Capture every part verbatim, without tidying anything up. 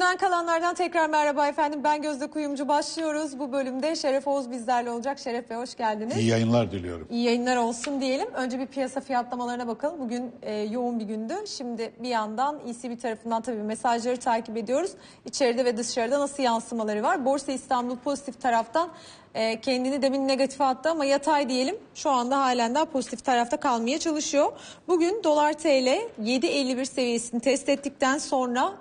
Dünden kalanlardan tekrar merhaba efendim. Ben Gözde Kuyumcu, başlıyoruz. Bu bölümde Şeref Oğuz bizlerle olacak. Şeref Bey hoş geldiniz. İyi yayınlar diliyorum. İyi yayınlar olsun diyelim. Önce bir piyasa fiyatlamalarına bakalım. Bugün e, yoğun bir gündü. Şimdi bir yandan E C B tarafından tabii mesajları takip ediyoruz. İçeride ve dışarıda nasıl yansımaları var? Borsa İstanbul pozitif taraftan e, kendini demin negatife attı ama yatay diyelim. Şu anda halen daha pozitif tarafta kalmaya çalışıyor. Bugün dolar T L yedi elli bir seviyesini test ettikten sonra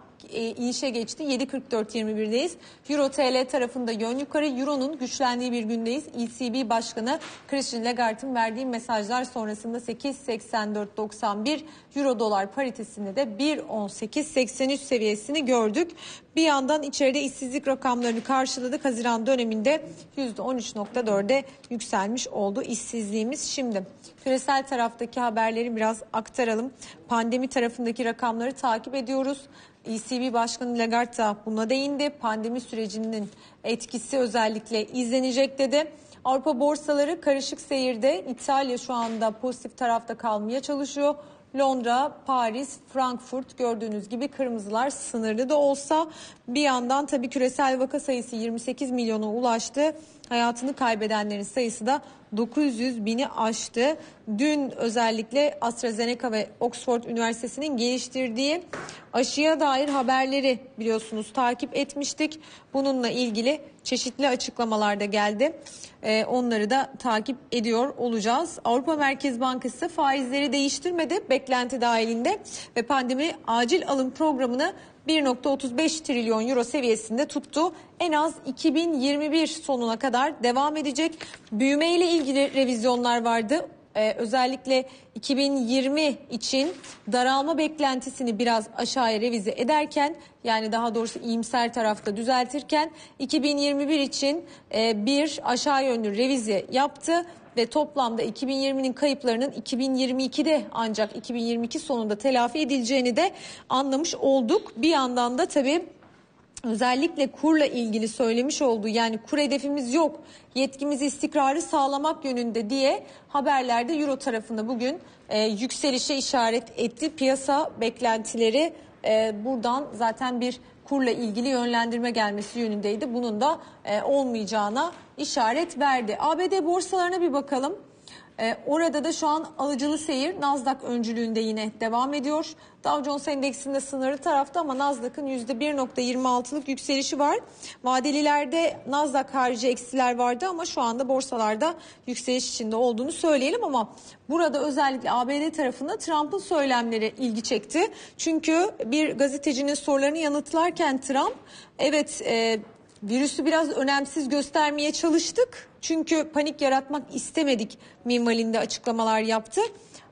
inişe geçti. yedi kırk dört yirmi bir'deyiz. Euro T L tarafında yön yukarı. Euro'nun güçlendiği bir gündeyiz. E C B Başkanı Christine Lagarde'ın verdiği mesajlar sonrasında sekiz seksen dört doksan bir Euro dolar paritesinde de bir on sekiz seksen üç seviyesini gördük. Bir yandan içeride işsizlik rakamlarını karşıladık. Haziran döneminde yüzde on üç nokta dört'e yükselmiş oldu işsizliğimiz. Şimdi küresel taraftaki haberleri biraz aktaralım. Pandemi tarafındaki rakamları takip ediyoruz. E C B Başkanı Lagarde da buna değindi. Pandemi sürecinin etkisi özellikle izlenecek dedi. Avrupa borsaları karışık seyirde. İtalya şu anda pozitif tarafta kalmaya çalışıyor. Londra, Paris, Frankfurt gördüğünüz gibi kırmızılar sınırlı da olsa. Bir yandan tabii küresel vaka sayısı yirmi sekiz milyona ulaştı. Hayatını kaybedenlerin sayısı da dokuz yüz bini aştı. Dün özellikle AstraZeneca ve Oxford Üniversitesi'nin geliştirdiği aşıya dair haberleri biliyorsunuz takip etmiştik. Bununla ilgili çeşitli açıklamalar da geldi. Ee, onları da takip ediyor olacağız. Avrupa Merkez Bankası faizleri değiştirmedi beklenti dahilinde ve pandemi acil alım programını bir nokta otuz beş trilyon euro seviyesinde tuttu. En az iki bin yirmi bir sonuna kadar devam edecek. Büyüme ile ilgili revizyonlar vardı. Ee, özellikle iki bin yirmi için daralma beklentisini biraz aşağıya revize ederken, yani daha doğrusu iyimser tarafta düzeltirken iki bin yirmi bir için e, bir aşağı yönlü revize yaptı ve toplamda iki bin yirminin kayıplarının iki bin yirmi iki'de ancak iki bin yirmi iki sonunda telafi edileceğini de anlamış olduk. Bir yandan da tabii özellikle kurla ilgili söylemiş olduğu, yani kur hedefimiz yok, yetkimiz istikrarı sağlamak yönünde diye haberlerde Euro tarafında bugün e, yükselişe işaret etti. Piyasa beklentileri e, buradan zaten bir kurla ilgili yönlendirme gelmesi yönündeydi. Bunun da e, olmayacağına işaret verdi. A B D borsalarına bir bakalım. E, orada da şu an alıcılı seyir Nasdaq öncülüğünde yine devam ediyor. Dow Jones endeksinde sınırlı tarafta ama Nasdaq'ın yüzde bir nokta yirmi altı'lık yükselişi var. Vadelilerde Nasdaq harici eksiler vardı ama şu anda borsalarda yükseliş içinde olduğunu söyleyelim. Ama burada özellikle A B D tarafında Trump'ın söylemleri ilgi çekti. Çünkü bir gazetecinin sorularını yanıtlarken Trump, evet e, virüsü biraz önemsiz göstermeye çalıştık çünkü panik yaratmak istemedik minvalinde açıklamalar yaptı.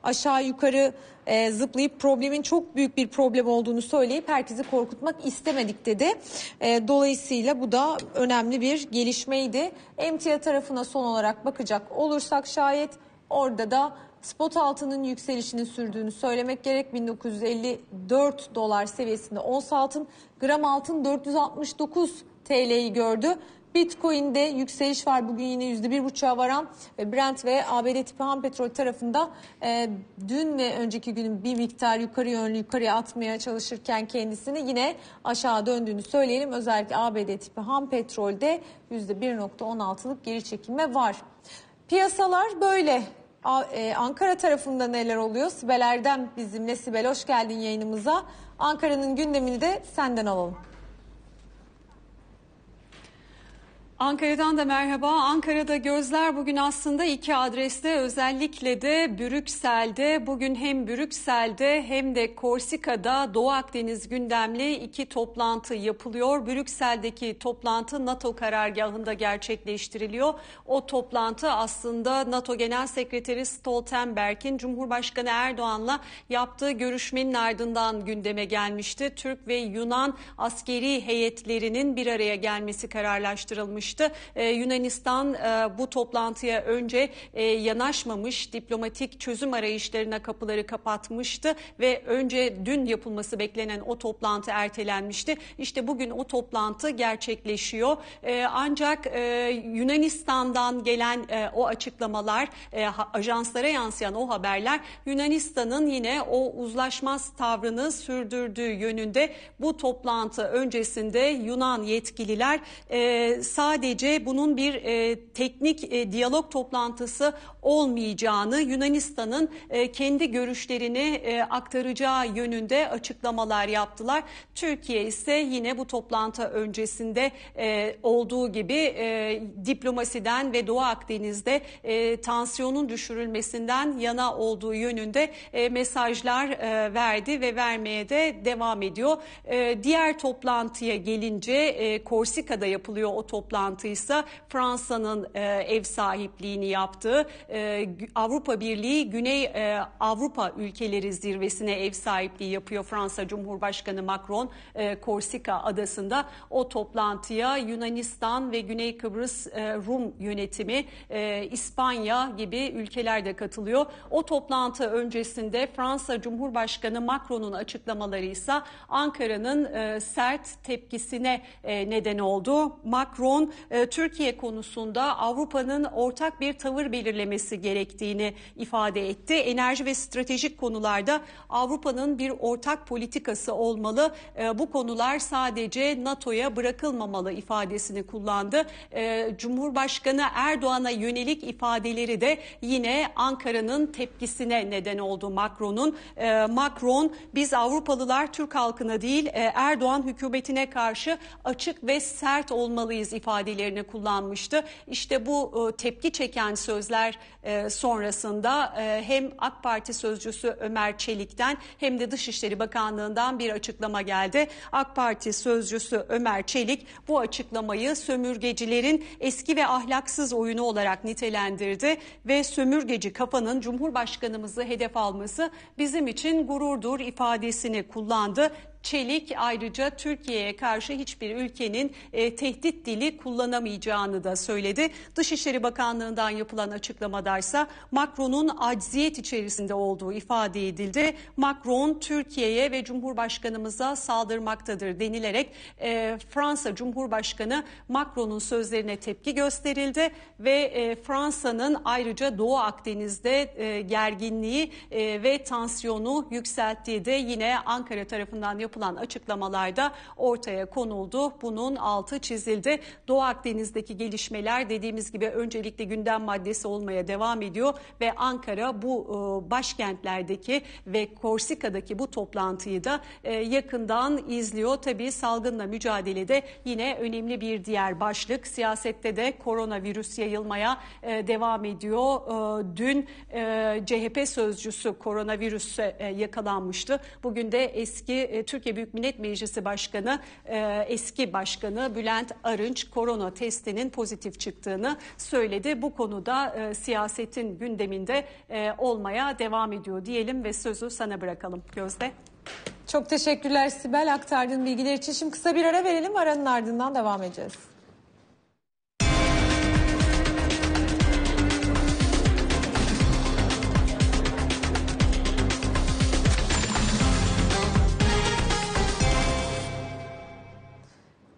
Aşağı yukarı e, zıplayıp problemin çok büyük bir problem olduğunu söyleyip herkesi korkutmak istemedik dedi. E, dolayısıyla bu da önemli bir gelişmeydi. Emtia tarafına son olarak bakacak olursak şayet orada da spot altının yükselişini sürdüğünü söylemek gerek. bin dokuz yüz elli dört dolar seviyesinde ons altın, gram altın dört yüz altmış dokuz TL'yi gördü. Bitcoin'de yükseliş var. Bugün yine yüzde bir buçuk'a varan Brent ve A B D tipi ham petrol tarafında e, dün ve önceki günün bir miktar yukarı yönlü yukarıya atmaya çalışırken kendisini yine aşağı döndüğünü söyleyelim. Özellikle A B D tipi ham petrolde yüzde bir nokta on altı'lık geri çekilme var. Piyasalar böyle. Ankara tarafında neler oluyor? Sibel Erdem bizimle. Sibel hoş geldin yayınımıza. Ankara'nın gündemini de senden alalım. Ankara'dan da merhaba. Ankara'da gözler bugün aslında iki adreste, özellikle de Brüksel'de. Bugün hem Brüksel'de hem de Korsika'da Doğu Akdeniz gündemli iki toplantı yapılıyor. Brüksel'deki toplantı NATO karargahında gerçekleştiriliyor. O toplantı aslında NATO Genel Sekreteri Stoltenberg'in Cumhurbaşkanı Erdoğan'la yaptığı görüşmenin ardından gündeme gelmişti. Türk ve Yunan askeri heyetlerinin bir araya gelmesi kararlaştırılmış. yapmıştı. Ee, Yunanistan e, bu toplantıya önce e, yanaşmamış, diplomatik çözüm arayışlarına kapıları kapatmıştı ve önce dün yapılması beklenen o toplantı ertelenmişti. İşte bugün o toplantı gerçekleşiyor. E, ancak e, Yunanistan'dan gelen e, o açıklamalar, e, ha, ajanslara yansıyan o haberler Yunanistan'ın yine o uzlaşmaz tavrını sürdürdüğü yönünde. Bu toplantı öncesinde Yunan yetkililer e, sadece bunun bir e, teknik e, diyalog toplantısı olmayacağını, Yunanistan'ın e, kendi görüşlerini e, aktaracağı yönünde açıklamalar yaptılar. Türkiye ise yine bu toplantı öncesinde e, olduğu gibi e, diplomasiden ve Doğu Akdeniz'de e, tansiyonun düşürülmesinden yana olduğu yönünde e, mesajlar e, verdi ve vermeye de devam ediyor. E, diğer toplantıya gelince e, Korsika'da yapılıyor o toplantıysa Fransa'nın e, ev sahipliğini yaptığı e, Avrupa Birliği Güney e, Avrupa ülkeleri zirvesine ev sahipliği yapıyor. Fransa Cumhurbaşkanı Macron e, Korsika adasında o toplantıya Yunanistan ve Güney Kıbrıs e, Rum yönetimi, e, İspanya gibi ülkeler de katılıyor. O toplantı öncesinde Fransa Cumhurbaşkanı Macron'un açıklamaları ise Ankara'nın e, sert tepkisine e, neden oldu. Macron, e, Türkiye konusunda Avrupa'nın ortak bir tavır belirlemesi gerektiğini ifade etti. Enerji ve stratejik konularda Avrupa'nın bir ortak politikası olmalı. E, bu konular sadece NATO'ya bırakılmamalı ifadesini kullandı. E, Cumhurbaşkanı Erdoğan'a yönelik ifadeleri de yine Ankara'nın tepkisine neden oldu Macron'un. E, Macron, biz Avrupalılar Türk halkına değil Erdoğan hükümetine karşı açık ve sert olmalıyız ifadelerini kullanmıştı. İşte bu tepki çeken sözler sonrasında hem AK Parti sözcüsü Ömer Çelik'ten hem de Dışişleri Bakanlığı'ndan bir açıklama geldi. AK Parti sözcüsü Ömer Çelik bu açıklamayı sömürgecilerin eski ve ahlaksız oyunu olarak nitelendirdi ve sömürgeci kafanın Cumhurbaşkanımızı hedef alması bizim için gururdur ifadesini kullandı. Çelik ayrıca Türkiye'ye karşı hiçbir ülkenin e, tehdit dili kullanamayacağını da söyledi. Dışişleri Bakanlığı'ndan yapılan açıklamadaysa Macron'un acziyet içerisinde olduğu ifade edildi. Macron Türkiye'ye ve Cumhurbaşkanımıza saldırmaktadır denilerek e, Fransa Cumhurbaşkanı Macron'un sözlerine tepki gösterildi ve e, Fransa'nın ayrıca Doğu Akdeniz'de e, gerginliği e, ve tansiyonu yükselttiği de yine Ankara tarafından yapılmıştı. Yapılan açıklamalarda ortaya konuldu. Bunun altı çizildi. Doğu Akdeniz'deki gelişmeler dediğimiz gibi öncelikle gündem maddesi olmaya devam ediyor ve Ankara bu e, başkentlerdeki ve Korsika'daki bu toplantıyı da e, yakından izliyor. Tabii salgınla mücadelede yine önemli bir diğer başlık. Siyasette de koronavirüs yayılmaya e, devam ediyor. E, dün e, C H P sözcüsü koronavirüse e, yakalanmıştı. Bugün de eski e, Türkiye Büyük Millet Meclisi Başkanı, eski başkanı Bülent Arınç korona testinin pozitif çıktığını söyledi. Bu konuda siyasetin gündeminde olmaya devam ediyor diyelim ve sözü sana bırakalım Gözde. Çok teşekkürler Sibel aktardığın bilgiler için. Şimdi kısa bir ara verelim, aranın ardından devam edeceğiz.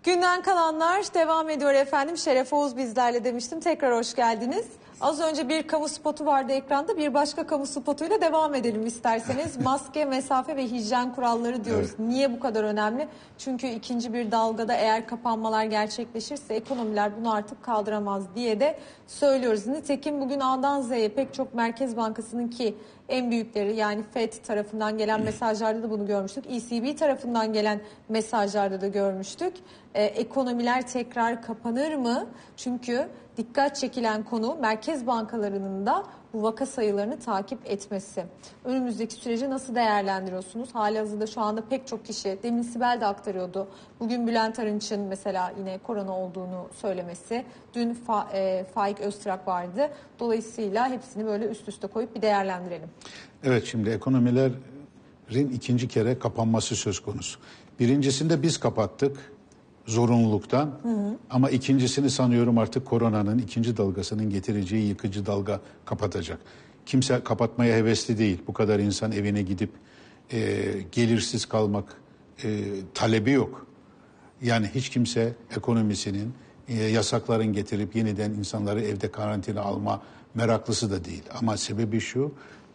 Günden kalanlar devam ediyor efendim. Şeref Oğuz bizlerle demiştim. Tekrar hoş geldiniz. Az önce bir kamu spotu vardı ekranda. Bir başka kamu spotuyla devam edelim isterseniz. Maske, mesafe ve hijyen kuralları diyoruz. Evet. Niye bu kadar önemli? Çünkü ikinci bir dalgada eğer kapanmalar gerçekleşirse ekonomiler bunu artık kaldıramaz diye de söylüyoruz. Nitekim bugün A'dan Z'ye pek çok Merkez Bankası'nın ki en büyükleri yani Fed tarafından gelen mesajlarda da bunu görmüştük. E C B tarafından gelen mesajlarda da görmüştük. Ee, ekonomiler tekrar kapanır mı? Çünkü dikkat çekilen konu merkez bankalarının da bu vaka sayılarını takip etmesi. Önümüzdeki süreci nasıl değerlendiriyorsunuz? Halihazırda şu anda pek çok kişi, demin Sibel de aktarıyordu. Bugün Bülent Arınç'ın mesela yine korona olduğunu söylemesi. Dün Fa, e, Faik Öztrak vardı. Dolayısıyla hepsini böyle üst üste koyup bir değerlendirelim. Evet, şimdi ekonomilerin ikinci kere kapanması söz konusu. Birincisinde biz kapattık. zorunluluktan. Hı hı. Ama ikincisini sanıyorum artık koronanın ikinci dalgasının getireceği yıkıcı dalga kapatacak. Kimse kapatmaya hevesli değil. Bu kadar insan evine gidip e, gelirsiz kalmak e, talebi yok. Yani hiç kimse ekonomisinin e, yasakların getirip yeniden insanları evde karantina alma meraklısı da değil. Ama sebebi şu,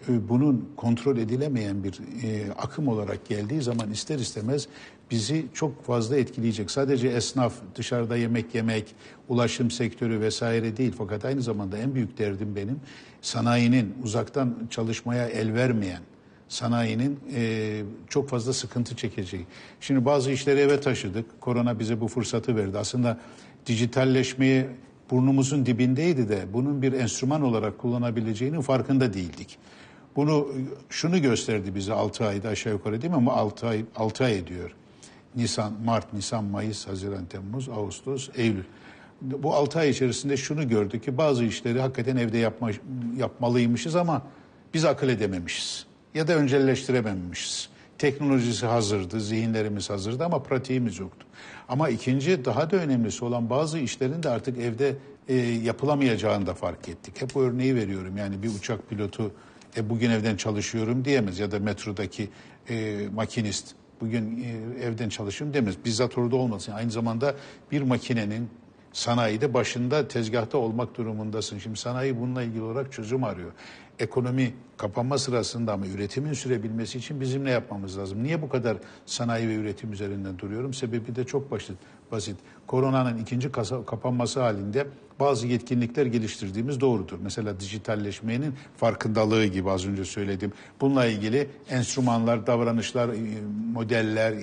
e, bunun kontrol edilemeyen bir e, akım olarak geldiği zaman ister istemez bizi çok fazla etkileyecek. Sadece esnaf, dışarıda yemek yemek, ulaşım sektörü vesaire değil. Fakat aynı zamanda en büyük derdim benim sanayinin, uzaktan çalışmaya el vermeyen sanayinin e, çok fazla sıkıntı çekeceği. Şimdi bazı işleri eve taşıdık. Korona bize bu fırsatı verdi. Aslında dijitalleşmeyi burnumuzun dibindeydi de bunun bir enstrüman olarak kullanabileceğinin farkında değildik. Bunu şunu gösterdi bize altı ayda aşağı yukarı, değil mi? Ama altı ay altı ay ediyor. Nisan, Mart, Nisan, Mayıs, Haziran, Temmuz, Ağustos, Eylül. Bu altı ay içerisinde şunu gördük ki bazı işleri hakikaten evde yapma, yapmalıymışız ama biz akıl edememişiz. Ya da öncelleştirememişiz. Teknolojisi hazırdı, zihinlerimiz hazırdı ama pratiğimiz yoktu. Ama ikinci, daha da önemlisi olan bazı işlerin de artık evde e, yapılamayacağını da fark ettik. Hep bu örneği veriyorum. Yani bir uçak pilotu e, bugün evden çalışıyorum diyemez ya da metrodaki e, makinist bugün e, evden çalışıyorum demez. Bizzat orada olmasın. Aynı zamanda bir makinenin sanayide başında tezgahta olmak durumundasın. Şimdi sanayi bununla ilgili olarak çözüm arıyor. Ekonomi kapanma sırasında ama üretimin sürebilmesi için bizim ne yapmamız lazım? Niye bu kadar sanayi ve üretim üzerinden duruyorum? Sebebi de çok basit. Koronanın ikinci kapanması halinde bazı yetkinlikler geliştirdiğimiz doğrudur. Mesela dijitalleşmenin farkındalığı gibi az önce söyledim. Bununla ilgili enstrümanlar, davranışlar, modeller,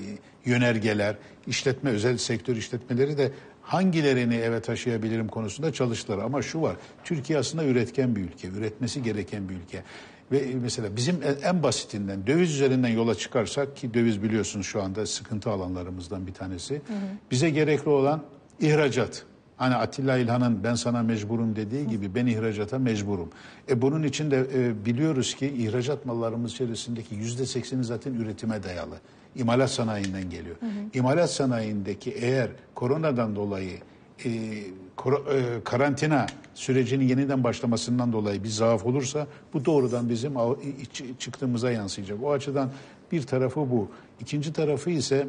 yönergeler, işletme, özel sektör işletmeleri de hangilerini eve taşıyabilirim konusunda çalıştılar. Ama şu var, Türkiye aslında üretken bir ülke, üretmesi gereken bir ülke. Ve mesela bizim en basitinden döviz üzerinden yola çıkarsak, ki döviz biliyorsunuz şu anda sıkıntı alanlarımızdan bir tanesi. Hı hı. Bize gerekli olan ihracat. Hani Atilla İlhan'ın ben sana mecburum dediği gibi ben ihracata mecburum. E bunun için de e, biliyoruz ki ihracat mallarımız içerisindeki yüzde sekseni zaten üretime dayalı. İmalat sanayinden geliyor. Hı hı. İmalat sanayindeki eğer koronadan dolayı e, kor e, karantina sürecinin yeniden başlamasından dolayı bir zaaf olursa bu doğrudan bizim çıktığımıza yansıyacak. O açıdan bir tarafı bu. İkinci tarafı ise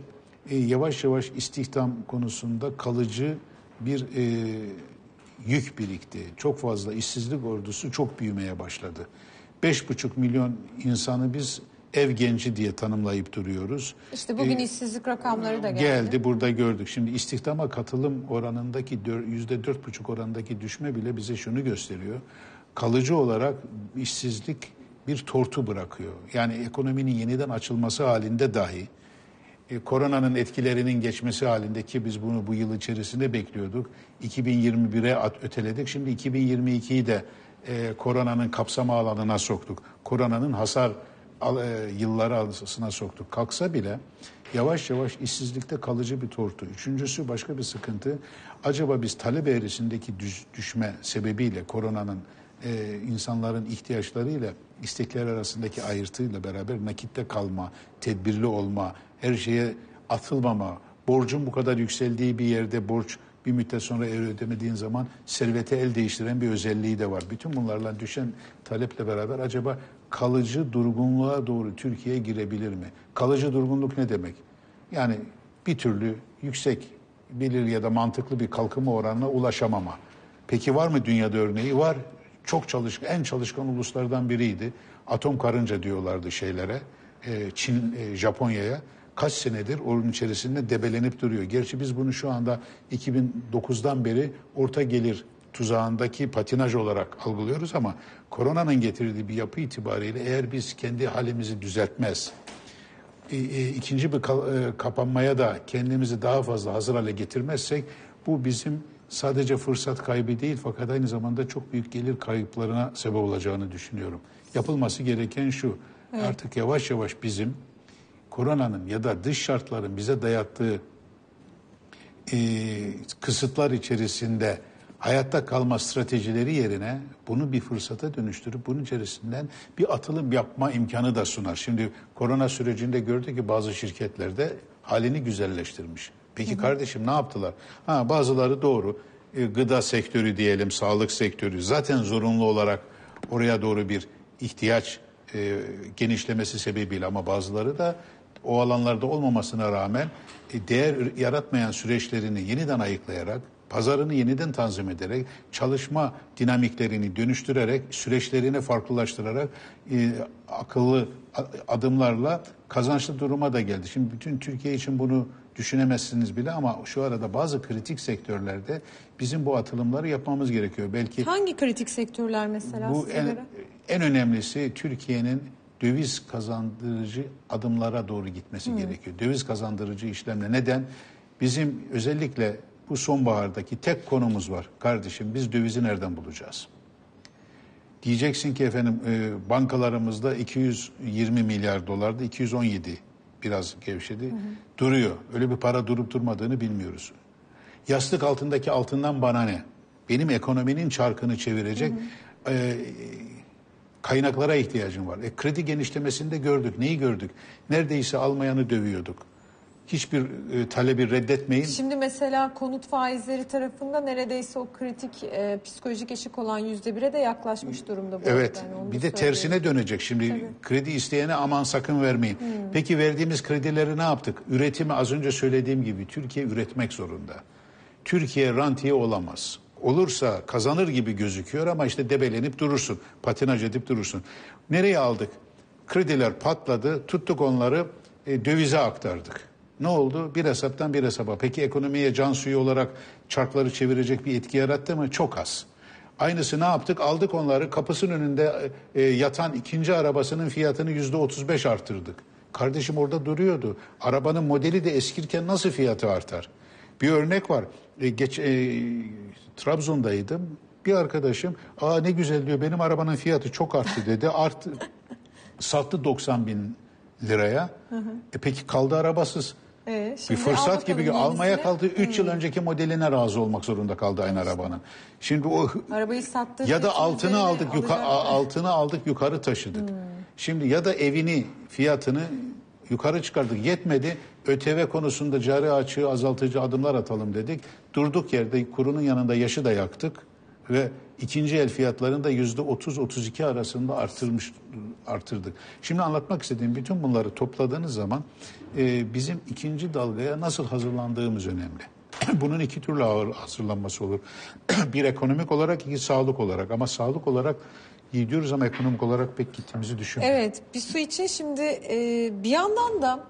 e, yavaş yavaş istihdam konusunda kalıcı bir e, yük birikti. Çok fazla işsizlik ordusu çok büyümeye başladı. beş buçuk milyon insanı biz ev genci diye tanımlayıp duruyoruz. İşte bugün ee, işsizlik rakamları da geldi. Geldi, burada gördük. Şimdi istihdama katılım oranındaki yüzde dört buçuk oranındaki düşme bile bize şunu gösteriyor. Kalıcı olarak işsizlik bir tortu bırakıyor. Yani ekonominin yeniden açılması halinde dahi E, koronanın etkilerinin geçmesi halindeki biz bunu bu yıl içerisinde bekliyorduk. iki bin yirmi bire at, öteledik. Şimdi iki bin yirmi ikiyi de e, koronanın kapsama alanına soktuk. Koronanın hasar al, e, yılları alanına soktuk. Kalksa bile yavaş yavaş işsizlikte kalıcı bir tortu. Üçüncüsü başka bir sıkıntı. Acaba biz talep eğrisindeki düş, düşme sebebiyle koronanın e, insanların ihtiyaçlarıyla istekler arasındaki ayrıtıyla beraber nakitte kalma, tedbirli olma, her şeye atılmama, borcun bu kadar yükseldiği bir yerde borç bir müddet sonra eğer ödemediğin zaman servete el değiştiren bir özelliği de var. Bütün bunlarla düşen taleple beraber acaba kalıcı durgunluğa doğru Türkiye girebilir mi? Kalıcı durgunluk ne demek? Yani bir türlü yüksek bilir ya da mantıklı bir kalkınma oranına ulaşamama. Peki var mı dünyada örneği? Var. Çok çalışkan, en çalışkan uluslardan biriydi. Atom karınca diyorlardı şeylere, Çin, Japonya'ya. Kaç senedir onun içerisinde debelenip duruyor. Gerçi biz bunu şu anda iki bin dokuzdan beri orta gelir tuzağındaki patinaj olarak algılıyoruz ama koronanın getirdiği bir yapı itibariyle eğer biz kendi halimizi düzeltmez, ikinci bir kapanmaya da kendimizi daha fazla hazır hale getirmezsek bu bizim sadece fırsat kaybı değil fakat aynı zamanda çok büyük gelir kayıplarına sebep olacağını düşünüyorum. Yapılması gereken şu, evet, artık yavaş yavaş bizim koronanın ya da dış şartların bize dayattığı e, kısıtlar içerisinde hayatta kalma stratejileri yerine bunu bir fırsata dönüştürüp bunun içerisinden bir atılım yapma imkanı da sunar. Şimdi korona sürecinde gördük ki bazı şirketlerde halini güzelleştirmiş. Peki hı hı. kardeşim ne yaptılar? Ha, bazıları doğru. E, gıda sektörü diyelim, sağlık sektörü zaten zorunlu olarak oraya doğru bir ihtiyaç e, genişlemesi sebebiyle, ama bazıları da o alanlarda olmamasına rağmen e, değer yaratmayan süreçlerini yeniden ayıklayarak, pazarını yeniden tanzim ederek, çalışma dinamiklerini dönüştürerek, süreçlerini farklılaştırarak e, akıllı adımlarla kazançlı duruma da geldi. Şimdi bütün Türkiye için bunu düşünemezsiniz bile, ama şu arada bazı kritik sektörlerde bizim bu atılımları yapmamız gerekiyor. Belki hangi kritik sektörler mesela? Bu en, en önemlisi Türkiye'nin döviz kazandırıcı adımlara doğru gitmesi hmm. gerekiyor. Döviz kazandırıcı işlemle. Neden? Bizim özellikle bu sonbahardaki tek konumuz var. Kardeşim biz dövizi nereden bulacağız? Diyeceksin ki efendim e, bankalarımızda iki yüz yirmi milyar dolarda iki yüz on yedi biraz gevşedi. Hı hı. Duruyor. Öyle bir para durup durmadığını bilmiyoruz. Yastık altındaki altından bana ne? Benim ekonominin çarkını çevirecek hı hı. E, kaynaklara ihtiyacım var. E, kredi genişlemesinde gördük. Neyi gördük? Neredeyse almayanı dövüyorduk. Hiçbir e, talebi reddetmeyin. Şimdi mesela konut faizleri tarafında neredeyse o kritik e, psikolojik eşik olan yüzde bire de yaklaşmış durumda. Bu evet. Yani bir de söyleyeyim. Tersine dönecek. Şimdi tabii. kredi isteyene aman sakın vermeyin. Hmm. Peki verdiğimiz kredileri ne yaptık? Üretimi az önce söylediğim gibi Türkiye üretmek zorunda. Türkiye rantiye olamaz. Olursa kazanır gibi gözüküyor ama işte debelenip durursun. Patinaj edip durursun. Nereye aldık? Krediler patladı. Tuttuk onları e, dövize aktardık. Ne oldu? Bir hesaptan bir hesaba. Peki ekonomiye can suyu olarak çarkları çevirecek bir etki yarattı mı? Çok az. Aynısı ne yaptık? Aldık onları, kapısının önünde e, yatan ikinci arabasının fiyatını yüzde otuz beş arttırdık. Kardeşim orada duruyordu. Arabanın modeli de eskirken nasıl fiyatı artar? Bir örnek var. E, geç, e, Trabzon'daydım. Bir arkadaşım, aa ne güzel diyor benim arabanın fiyatı çok arttı dedi. Arttı, sattı doksan bin liraya. Hı hı. E peki kaldı arabasız. Ee, bir fırsat gibi almaya kaldı. üç hmm. yıl önceki modeline razı olmak zorunda kaldı aynı arabanın. Şimdi o arabayı sattık ya da altını aldık yukarı altını aldık yukarı taşıdık. Hmm. Şimdi ya da evini fiyatını yukarı çıkardık. Yetmedi. ÖTV konusunda cari açığı azaltıcı adımlar atalım dedik. Durduk yerde kurunun yanında yaşı da yaktık ve ikinci el fiyatlarını da yüzde otuz otuz iki arasında artırmış artırdık. Şimdi anlatmak istediğim bütün bunları topladığınız zaman e, bizim ikinci dalgaya nasıl hazırlandığımız önemli. Bunun iki türlü hazırlanması olur. Bir ekonomik olarak, iki sağlık olarak. Ama sağlık olarak iyi diyoruz ama ekonomik olarak pek gittiğimizi düşünmüyorum. Evet, bir su için şimdi e, bir yandan da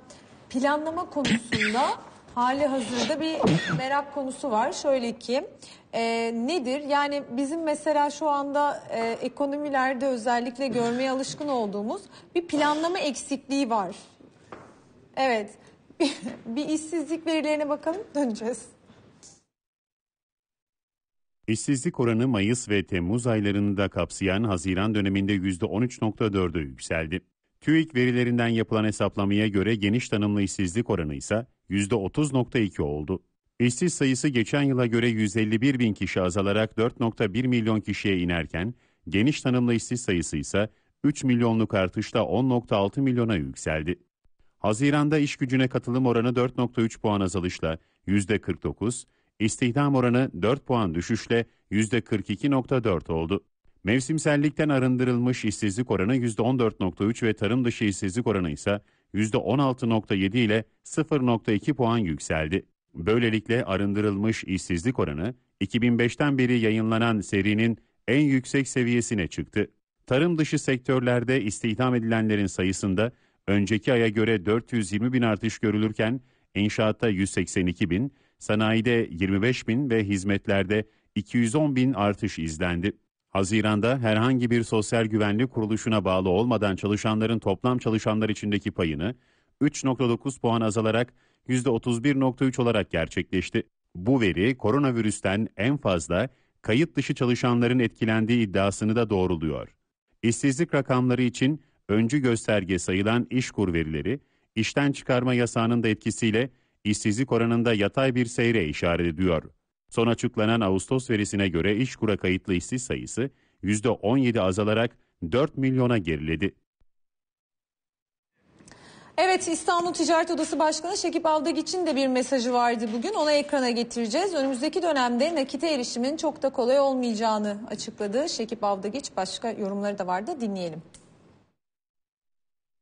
planlama konusunda hali hazırda bir merak konusu var. Şöyle ki e, nedir? Yani bizim mesela şu anda e, ekonomilerde özellikle görmeye alışkın olduğumuz bir planlama eksikliği var. Evet. Bir, bir işsizlik verilerine bakalım, döneceğiz. İşsizlik oranı Mayıs ve Temmuz aylarını da kapsayan Haziran döneminde yüzde on üç nokta dört'e yükseldi. TÜİK verilerinden yapılan hesaplamaya göre geniş tanımlı işsizlik oranı ise yüzde otuz nokta iki oldu. İşsiz sayısı geçen yıla göre yüz elli bir bin kişi azalarak dört nokta bir milyon kişiye inerken, geniş tanımlı işsiz sayısı ise üç milyonluk artışla on nokta altı milyona yükseldi. Haziran'da iş gücüne katılım oranı dört nokta üç puan azalışla yüzde kırk dokuz, istihdam oranı dört puan düşüşle yüzde kırk iki nokta dört oldu. Mevsimsellikten arındırılmış işsizlik oranı yüzde on dört nokta üç ve tarım dışı işsizlik oranı ise yüzde on altı nokta yedi ile sıfır nokta iki puan yükseldi. Böylelikle arındırılmış işsizlik oranı iki bin beş'ten beri yayınlanan serinin en yüksek seviyesine çıktı. Tarım dışı sektörlerde istihdam edilenlerin sayısında önceki aya göre dört yüz yirmi bin artış görülürken inşaatta yüz seksen iki bin, sanayide yirmi beş bin ve hizmetlerde iki yüz on bin artış izlendi. Haziran'da herhangi bir sosyal güvenlik kuruluşuna bağlı olmadan çalışanların toplam çalışanlar içindeki payını üç nokta dokuz puan azalarak yüzde otuz bir nokta üç olarak gerçekleşti. Bu veri koronavirüsten en fazla kayıt dışı çalışanların etkilendiği iddiasını da doğruluyor. İşsizlik rakamları için öncü gösterge sayılan işkur verileri, işten çıkarma yasağının da etkisiyle işsizlik oranında yatay bir seyre işaret ediyor. Son açıklanan Ağustos verisine göre İşkur'a kayıtlı işsiz sayısı yüzde on yedi azalarak dört milyona geriledi. Evet, İstanbul Ticaret Odası Başkanı Şekip Avdagiç'in de bir mesajı vardı bugün. Onu ekrana getireceğiz. Önümüzdeki dönemde nakite erişimin çok da kolay olmayacağını açıkladı Şekip Avdagiç. Başka yorumları da vardı, dinleyelim.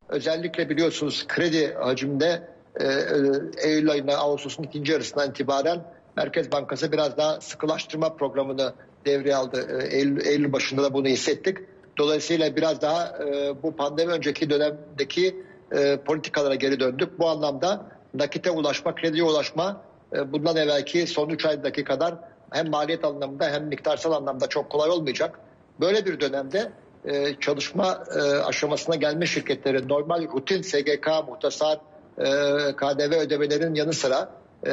Özellikle biliyorsunuz kredi hacimde e, Eylül ayına, Ağustos'un ikinci yarısından itibaren Merkez Bankası biraz daha sıkılaştırma programını devreye aldı. E, Eylül, Eylül başında da bunu hissettik. Dolayısıyla biraz daha e, bu pandemi önceki dönemdeki e, politikalara geri döndük. Bu anlamda nakite ulaşma, krediye ulaşma e, bundan evvelki son üç aydaki kadar hem maliyet anlamında hem miktarsal anlamda çok kolay olmayacak. Böyle bir dönemde Ee, çalışma e, aşamasına gelmiş şirketlerin normal rutin S G K, muhtasar e, K D V ödemelerinin yanı sıra e,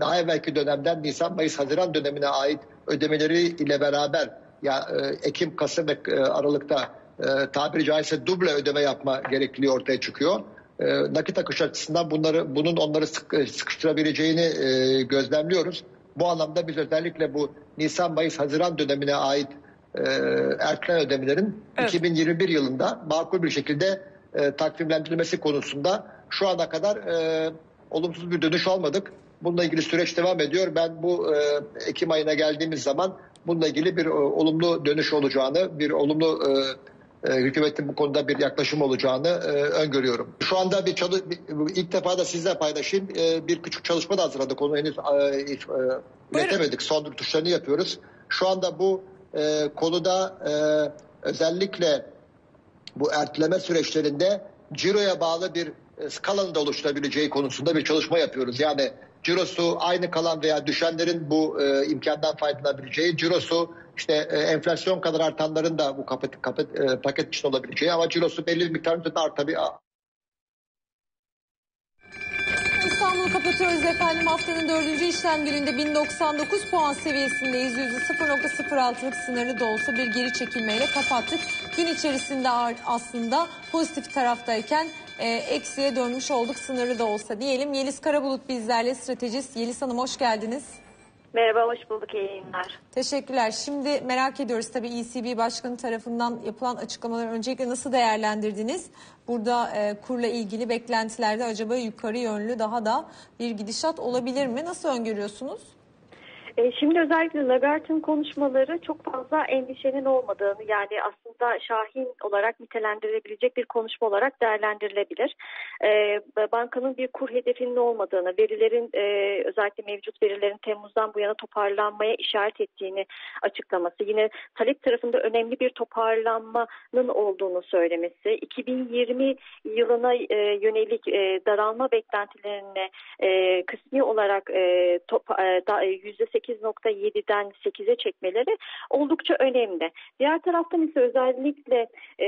daha evvelki dönemden Nisan, Mayıs, Haziran dönemine ait ödemeleri ile beraber ya e, Ekim, Kasım ve e, Aralık'ta e, tabiri caizse duble ödeme yapma gerekliliği ortaya çıkıyor. E, nakit akışı açısından bunları, bunun onları sık, sıkıştırabileceğini e, gözlemliyoruz. Bu anlamda biz özellikle bu Nisan, Mayıs, Haziran dönemine ait E, erken ödemelerin evet. iki bin yirmi bir yılında makul bir şekilde e, takvimlendirilmesi konusunda şu ana kadar e, olumsuz bir dönüş almadık. Bununla ilgili süreç devam ediyor. Ben bu e, Ekim ayına geldiğimiz zaman bununla ilgili bir e, olumlu dönüş olacağını, bir olumlu e, e, hükümetin bu konuda bir yaklaşım olacağını e, öngörüyorum. Şu anda bir çalış, ilk defa da sizle paylaşayım. E, bir küçük çalışma da hazırladık. Onu henüz e, e, üretemedik. Son tuşlarını yapıyoruz. Şu anda bu E, konuda e, özellikle bu erteleme süreçlerinde ciroya bağlı bir e, skalanın da oluşturabileceği konusunda bir çalışma yapıyoruz. Yani cirosu aynı kalan veya düşenlerin bu e, imkandan faydalanabileceği, cirosu işte e, enflasyon kadar artanların da bu kapet, kapet, e, paket içinde olabileceği ama cirosu belli bir miktarın üzerinde artabilir. İstanbul'u kapatıyoruz efendim. Haftanın dördüncü işlem gününde bin doksan dokuz puan seviyesindeyiz. yüzde sıfır nokta sıfır altılık sınırı da olsa bir geri çekilmeyle kapattık. Gün içerisinde aslında pozitif taraftayken e, eksiye dönmüş olduk, sınırı da olsa diyelim. Yeliz Karabulut bizlerle, stratejist. Yeliz Hanım hoş geldiniz. Merhaba, hoş bulduk. İyi yayınlar. Teşekkürler. Şimdi merak ediyoruz tabii E C B Başkanı tarafından yapılan açıklamaları öncelikle nasıl değerlendirdiniz? Burada e, kurla ilgili beklentilerde acaba yukarı yönlü daha da bir gidişat olabilir mi? Nasıl öngörüyorsunuz? E, şimdi özellikle Lagarde'ın konuşmaları çok fazla endişenin olmadığını, yani aslında şahin olarak nitelendirilebilecek bir konuşma olarak değerlendirilebilir. E, bankanın bir kur hedefinin olmadığını, verilerin e, özellikle mevcut verilerin Temmuz'dan bu yana toparlanmaya işaret ettiğini açıklaması, yine talep tarafında önemli bir toparlanmanın olduğunu söylemesi, iki bin yirmi yılına e, yönelik e, daralma beklentilerine e, kısmi olarak e, top, e, da, yüzde sekiz nokta yedi'den sekize çekmeleri oldukça önemli. Diğer taraftan ise özellikle e,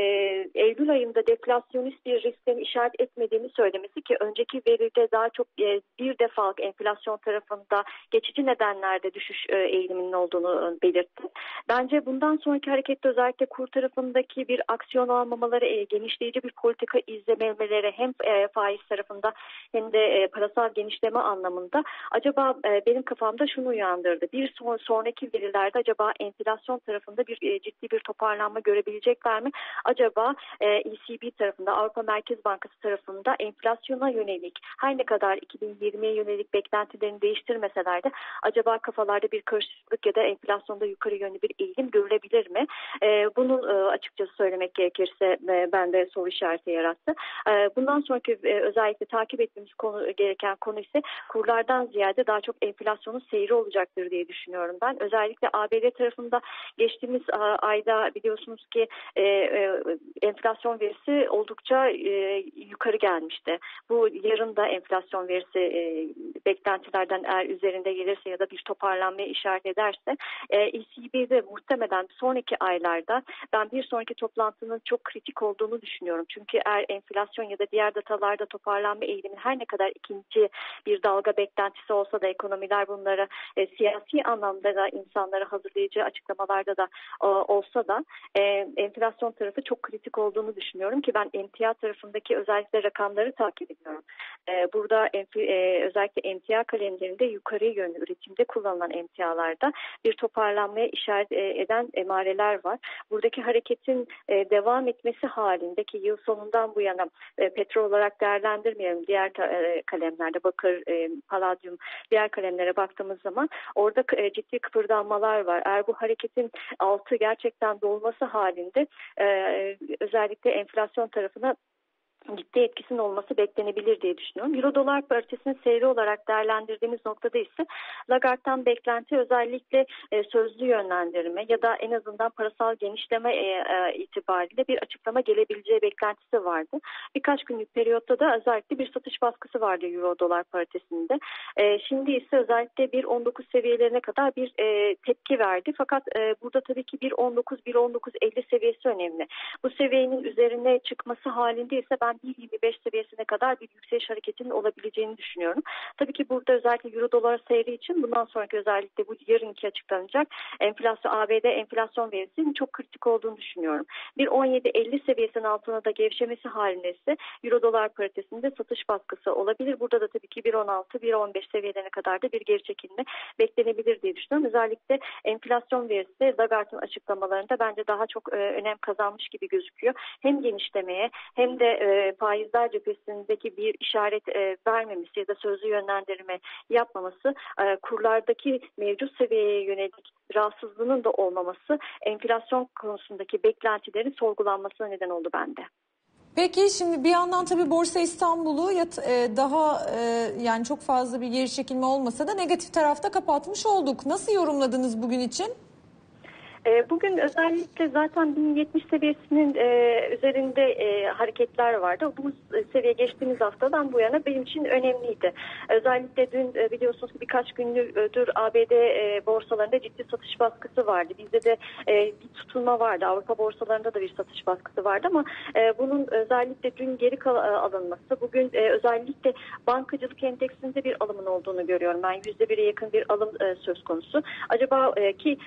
Eylül ayında deflasyonist bir riskten işaret etmediğini söylemesi, ki önceki veride daha çok e, bir defalık enflasyon tarafında geçici nedenlerde düşüş e, eğiliminin olduğunu belirtti. Bence bundan sonraki harekette özellikle kur tarafındaki bir aksiyon almamaları, e, genişleyici bir politika izlememeleri hem e, faiz tarafında hem de e, parasal genişleme anlamında acaba e, benim kafamda şunu uyandı. Bir son, sonraki verilerde acaba enflasyon tarafında bir e, ciddi bir toparlanma görebilecekler mi? Acaba e, E C B tarafında, Avrupa Merkez Bankası tarafında enflasyona yönelik her ne kadar iki bin yirmiye yönelik beklentilerini değiştirmeseler de acaba kafalarda bir karışıklık ya da enflasyonda yukarı yönlü bir eğilim görülebilir mi? E, bunun e, açıkçası söylemek gerekirse e, bende soru işareti yarattı. E, bundan sonraki e, özellikle takip etmemiz konu, gereken konu ise kurlardan ziyade daha çok enflasyonun seyri olacak diye düşünüyorum ben. Özellikle A B D tarafında geçtiğimiz ayda biliyorsunuz ki e, e, enflasyon verisi oldukça e, yukarı gelmişti. Bu yarın da enflasyon verisi e, beklentilerden eğer üzerinde gelirse ya da bir toparlanmaya işaret ederse e, E C B'de muhtemelen sonraki aylarda ben bir sonraki toplantının çok kritik olduğunu düşünüyorum. Çünkü eğer enflasyon ya da diğer datalarda toparlanma eğilimin her ne kadar ikinci bir dalga beklentisi olsa da ekonomiler bunlara e, siyasi anlamda da insanları hazırlayacağı açıklamalarda da e, olsa da e, enflasyon tarafı çok kritik olduğunu düşünüyorum ki ben emtia tarafındaki özellikle rakamları takip ediyorum. E, burada enfi, e, özellikle emtia kalemlerinde yukarı yönlü üretimde kullanılan emtialarda bir toparlanmaya işaret eden emareler var. Buradaki hareketin e, devam etmesi halindeki yıl sonundan bu yana e, petrol olarak değerlendirmeyelim. Diğer e, kalemlerde bakır, e, paladyum, diğer kalemlere baktığımız zaman orada e, ciddi kıpırdanmalar var. Eğer bu hareketin altı gerçekten dolması halinde e, özellikle enflasyon tarafına ciddi etkisinin olması beklenebilir diye düşünüyorum. Euro dolar paritesini seyri olarak değerlendirdiğimiz noktada ise Lagarde'dan beklenti özellikle e, sözlü yönlendirme ya da en azından parasal genişleme e, e, itibariyle bir açıklama gelebileceği beklentisi vardı. Birkaç günlük periyotta da özellikle bir satış baskısı vardı euro dolar paritesinde. E, şimdi ise özellikle bir nokta on dokuz seviyelerine kadar bir e, tepki verdi. Fakat e, burada tabii ki bir nokta on dokuz, bir nokta on dokuz elli seviyesi önemli. Bu seviyenin üzerine çıkması halinde ise ben bir nokta yirmi beş seviyesine kadar bir yükseliş hareketinin olabileceğini düşünüyorum. Tabii ki burada özellikle euro dolar seyri için bundan sonraki özellikle bu yarınki açıklanacak enflasyon A B D enflasyon verisinin çok kritik olduğunu düşünüyorum. bir nokta on yedi elli seviyesinin altına da gevşemesi halinde ise euro dolar paritesinde satış baskısı olabilir. Burada da tabii ki bir nokta on altı bir nokta on beş seviyelerine kadar da bir geri çekilme beklenebilir diye düşünüyorum. Özellikle enflasyon verisi Lagarde'ın açıklamalarında bence daha çok e, önem kazanmış gibi gözüküyor. Hem genişlemeye hem de e, faizler cephesindeki bir işaret e, vermemesi ya da sözlü yönlendirme yapmaması, e, kurlardaki mevcut seviyeye yönelik rahatsızlığının da olmaması, enflasyon konusundaki beklentilerin sorgulanmasına neden oldu bende. Peki şimdi bir yandan tabii Borsa İstanbul'u daha yani çok fazla bir geri çekilme olmasa da negatif tarafta kapatmış olduk. Nasıl yorumladınız bugün için? Bugün özellikle zaten bin yetmiş seviyesinin üzerinde hareketler vardı. Bu seviye geçtiğimiz haftadan bu yana benim için önemliydi. Özellikle dün biliyorsunuz ki birkaç gündür A B D borsalarında ciddi satış baskısı vardı. Bizde de bir tutulma vardı. Avrupa borsalarında da bir satış baskısı vardı ama bunun özellikle dün geri alınması, bugün özellikle bankacılık endeksinde bir alımın olduğunu görüyorum. Ben yüzde bire yakın bir alım söz konusu. Acaba ki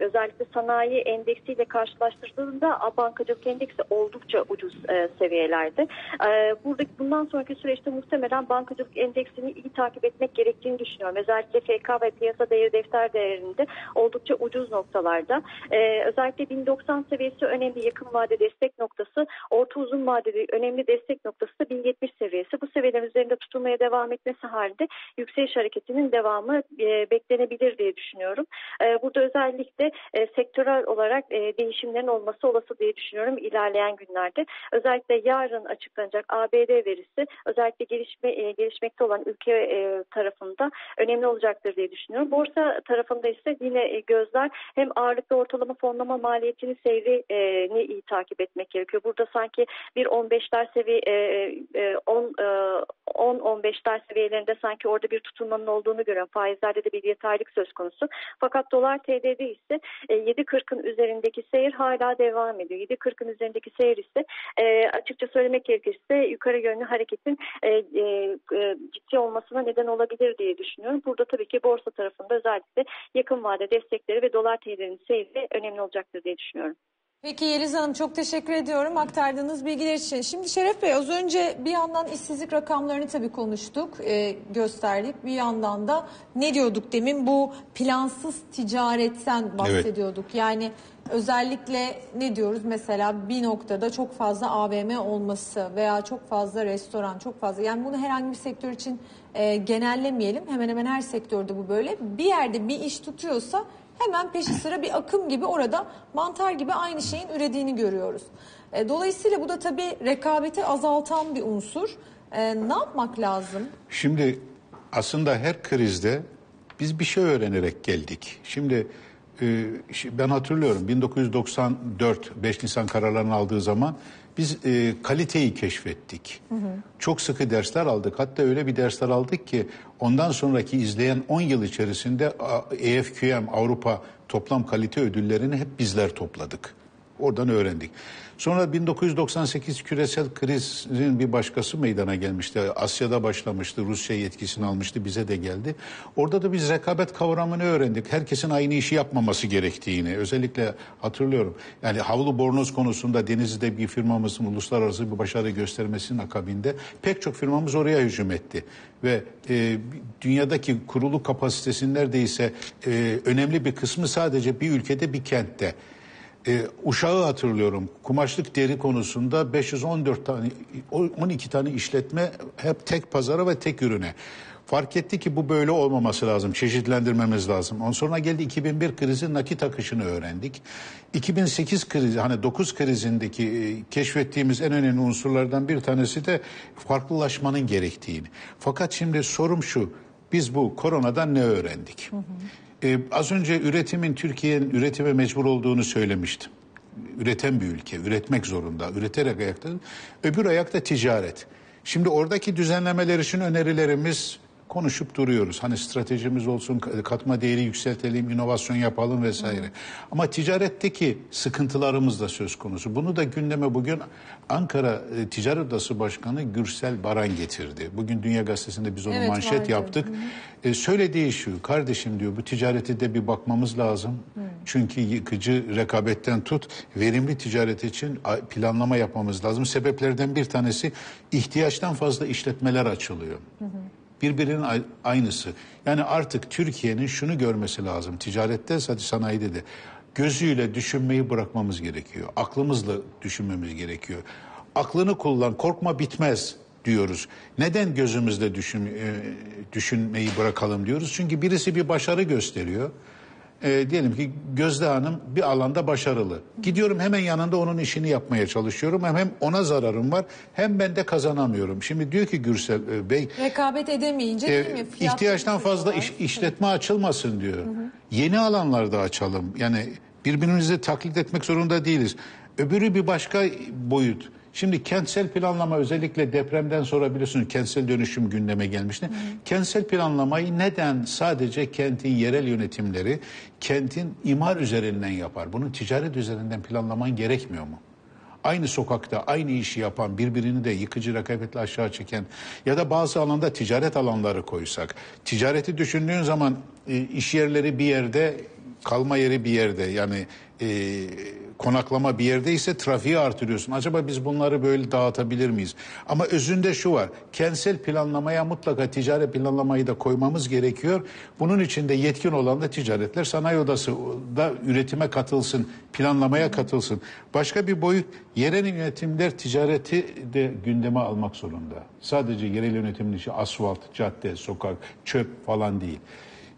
özellikle sanayi endeksiyle karşılaştırdığında bankacılık endeksi oldukça ucuz e, seviyelerde. E, buradaki bundan sonraki süreçte muhtemelen bankacılık endeksini iyi takip etmek gerektiğini düşünüyorum. Özellikle F K ve piyasa değeri defter değerinde oldukça ucuz noktalarda. E, özellikle bin doksan seviyesi önemli yakın vade destek noktası, orta uzun vadeli önemli destek noktası da bin yetmiş seviyesi. Bu seviyelerin üzerinde tutulmaya devam etmesi halinde yükseliş hareketinin devamı e, beklenebilir diye düşünüyorum. E, burada özellikle e, sektörel olarak e, değişimlerin olması olası diye düşünüyorum ilerleyen günlerde. Özellikle yarın açıklanacak A B D verisi özellikle gelişme e, gelişmekte olan ülke e, tarafında önemli olacaktır diye düşünüyorum. Borsa tarafında ise yine e, gözler hem ağırlıklı ortalama fonlama maliyetini seyrini e, iyi takip etmek gerekiyor. Burada sanki bir on beşler seviye on on beşler seviyelerinde sanki orada bir tutulmanın olduğunu görüyorum. Faizlerde de bir yataylık söz konusu. Fakat dolar T L'de ise yedi kırkın üzerindeki seyir hala devam ediyor. yedi kırkın üzerindeki seyir ise e, açıkça söylemek gerekirse yukarı yönlü hareketin e, e, ciddi olmasına neden olabilir diye düşünüyorum. Burada tabii ki borsa tarafında özellikle yakın vade destekleri ve dolar T L'nin seyri önemli olacaktır diye düşünüyorum. Peki Yeliz Hanım çok teşekkür ediyorum aktardığınız bilgiler için. Şimdi Şeref Bey az önce bir yandan işsizlik rakamlarını tabii konuştuk, e, gösterdik. Bir yandan da ne diyorduk demin bu plansız ticaretten bahsediyorduk. Evet. Yani özellikle ne diyoruz mesela bir noktada çok fazla A V M olması veya çok fazla restoran, çok fazla yani bunu herhangi bir sektör için e, genellemeyelim. Hemen hemen her sektörde bu böyle. Bir yerde bir iş tutuyorsa hemen peşi sıra bir akım gibi orada mantar gibi aynı şeyin ürediğini görüyoruz. Dolayısıyla bu da tabii rekabeti azaltan bir unsur. E, ne yapmak lazım? Şimdi aslında her krizde biz bir şey öğrenerek geldik. Şimdi e, ben hatırlıyorum bin dokuz yüz doksan dört beş Nisan kararlarını aldığı zaman biz e, kaliteyi keşfettik. Hı hı. Çok sıkı dersler aldık. Hatta öyle bir dersler aldık ki ondan sonraki izleyen on yıl içerisinde E F Q M Avrupa Toplam Kalite Ödülleri'ni hep bizler topladık. Oradan öğrendik. Sonra bin dokuz yüz doksan sekiz küresel krizin bir başkası meydana gelmişti. Asya'da başlamıştı, Rusya yetkisini almıştı, bize de geldi. Orada da biz rekabet kavramını öğrendik. Herkesin aynı işi yapmaması gerektiğini. Özellikle hatırlıyorum. Yani havlu bornoz konusunda Denizli'de bir firmamızın uluslararası bir başarı göstermesinin akabinde pek çok firmamız oraya hücum etti. Ve e, dünyadaki kurulu kapasitesinin neredeyse e, önemli bir kısmı sadece bir ülkede, bir kentte. E, Uşağı hatırlıyorum. Kumaşlık deri konusunda beş yüz on dört tane on iki tane işletme hep tek pazara ve tek ürüne. Fark etti ki bu böyle olmaması lazım. Çeşitlendirmemiz lazım. Ondan sonra geldi iki bin bir krizi, nakit akışını öğrendik. iki bin sekiz krizi, hani dokuz krizindeki e, keşfettiğimiz en önemli unsurlardan bir tanesi de farklılaşmanın gerektiğini. Fakat şimdi sorum şu. Biz bu koronadan ne öğrendik? Hı hı. Ee, az önce üretimin, Türkiye'nin üretime mecbur olduğunu söylemiştim. Üreten bir ülke, üretmek zorunda, üreterek ayakta. Öbür ayakta ticaret. Şimdi oradaki düzenlemeler için önerilerimiz, konuşup duruyoruz. Hani stratejimiz olsun, katma değeri yükseltelim, inovasyon yapalım vesaire. Hı. Ama ticaretteki sıkıntılarımız da söz konusu. Bunu da gündeme bugün Ankara Ticaret Odası Başkanı Gürsel Baran getirdi. Bugün Dünya Gazetesi'nde biz onu evet, manşet vardı. yaptık. E, söylediği şu, kardeşim diyor, bu ticareti de bir bakmamız lazım. Hı. Çünkü yıkıcı rekabetten tut, verimli ticaret için planlama yapmamız lazım. Sebeplerden bir tanesi, ihtiyaçtan fazla işletmeler açılıyor. Hı hı. Birbirinin aynısı. Yani artık Türkiye'nin şunu görmesi lazım. Ticarette, sanayide de gözüyle düşünmeyi bırakmamız gerekiyor. Aklımızla düşünmemiz gerekiyor. Aklını kullan, korkma, bitmez diyoruz. Neden gözümüzle düşün, düşünmeyi bırakalım diyoruz? Çünkü birisi bir başarı gösteriyor. E, diyelim ki Gözde Hanım bir alanda başarılı. Gidiyorum hemen yanında onun işini yapmaya çalışıyorum. Hem, hem ona zararım var, hem ben de kazanamıyorum. Şimdi diyor ki Gürsel e, Bey... Rekabet edemeyince e, değil mi? Fiyat ihtiyaçtan fazla iş, işletme evet. açılmasın diyor. Hı hı. Yeni alanlarda açalım. Yani birbirimizi taklit etmek zorunda değiliz. Öbürü bir başka boyut. Şimdi kentsel planlama, özellikle depremden sonra biliyorsunuz kentsel dönüşüm gündeme gelmişti. Hı. Kentsel planlamayı neden sadece kentin yerel yönetimleri kentin imar üzerinden yapar? Bunun ticaret üzerinden planlaman gerekmiyor mu? Aynı sokakta aynı işi yapan, birbirini de yıkıcı rekabetle aşağı çeken ya da bazı alanda ticaret alanları koysak. Ticareti düşündüğün zaman iş yerleri bir yerde, kalma yeri bir yerde, yani e, konaklama bir yerde ise trafiği artırıyorsun. Acaba biz bunları böyle dağıtabilir miyiz? Ama özünde şu var, kentsel planlamaya mutlaka ticaret planlamayı da koymamız gerekiyor. Bunun için de yetkin olan da Ticaretler Sanayi Odası da üretime katılsın, planlamaya katılsın. Başka bir boyut, yerel yönetimler ticareti de gündeme almak zorunda. Sadece yerel yönetimin işi asfalt, cadde, sokak, çöp falan değil.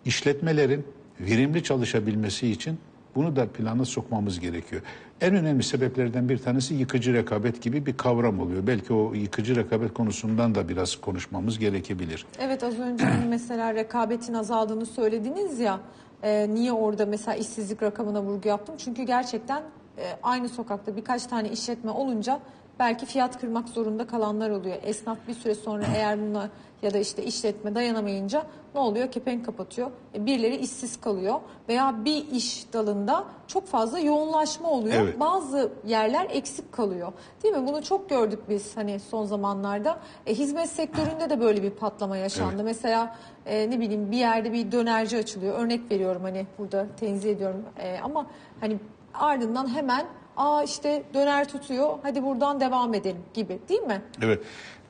İşletmelerin verimli çalışabilmesi için bunu da plana sokmamız gerekiyor. En önemli sebeplerden bir tanesi yıkıcı rekabet gibi bir kavram oluyor. Belki o yıkıcı rekabet konusundan da biraz konuşmamız gerekebilir. Evet, az önce mesela rekabetin azaldığını söylediniz ya. E, niye orada mesela işsizlik rakamına vurgu yaptım? Çünkü gerçekten e, aynı sokakta birkaç tane işletme olunca belki fiyat kırmak zorunda kalanlar oluyor. Esnaf bir süre sonra eğer buna ya da işte işletme dayanamayınca ne oluyor? Kepenk kapatıyor. Birileri işsiz kalıyor. Veya bir iş dalında çok fazla yoğunlaşma oluyor. Evet. Bazı yerler eksik kalıyor. Değil mi? Bunu çok gördük biz hani son zamanlarda. E, hizmet sektöründe de böyle bir patlama yaşandı. Evet. Mesela e, ne bileyim bir yerde bir dönerci açılıyor. Örnek veriyorum, hani burada tenzih ediyorum. E, ama hani ardından hemen aa işte döner tutuyor, hadi buradan devam edelim gibi, değil mi? Evet.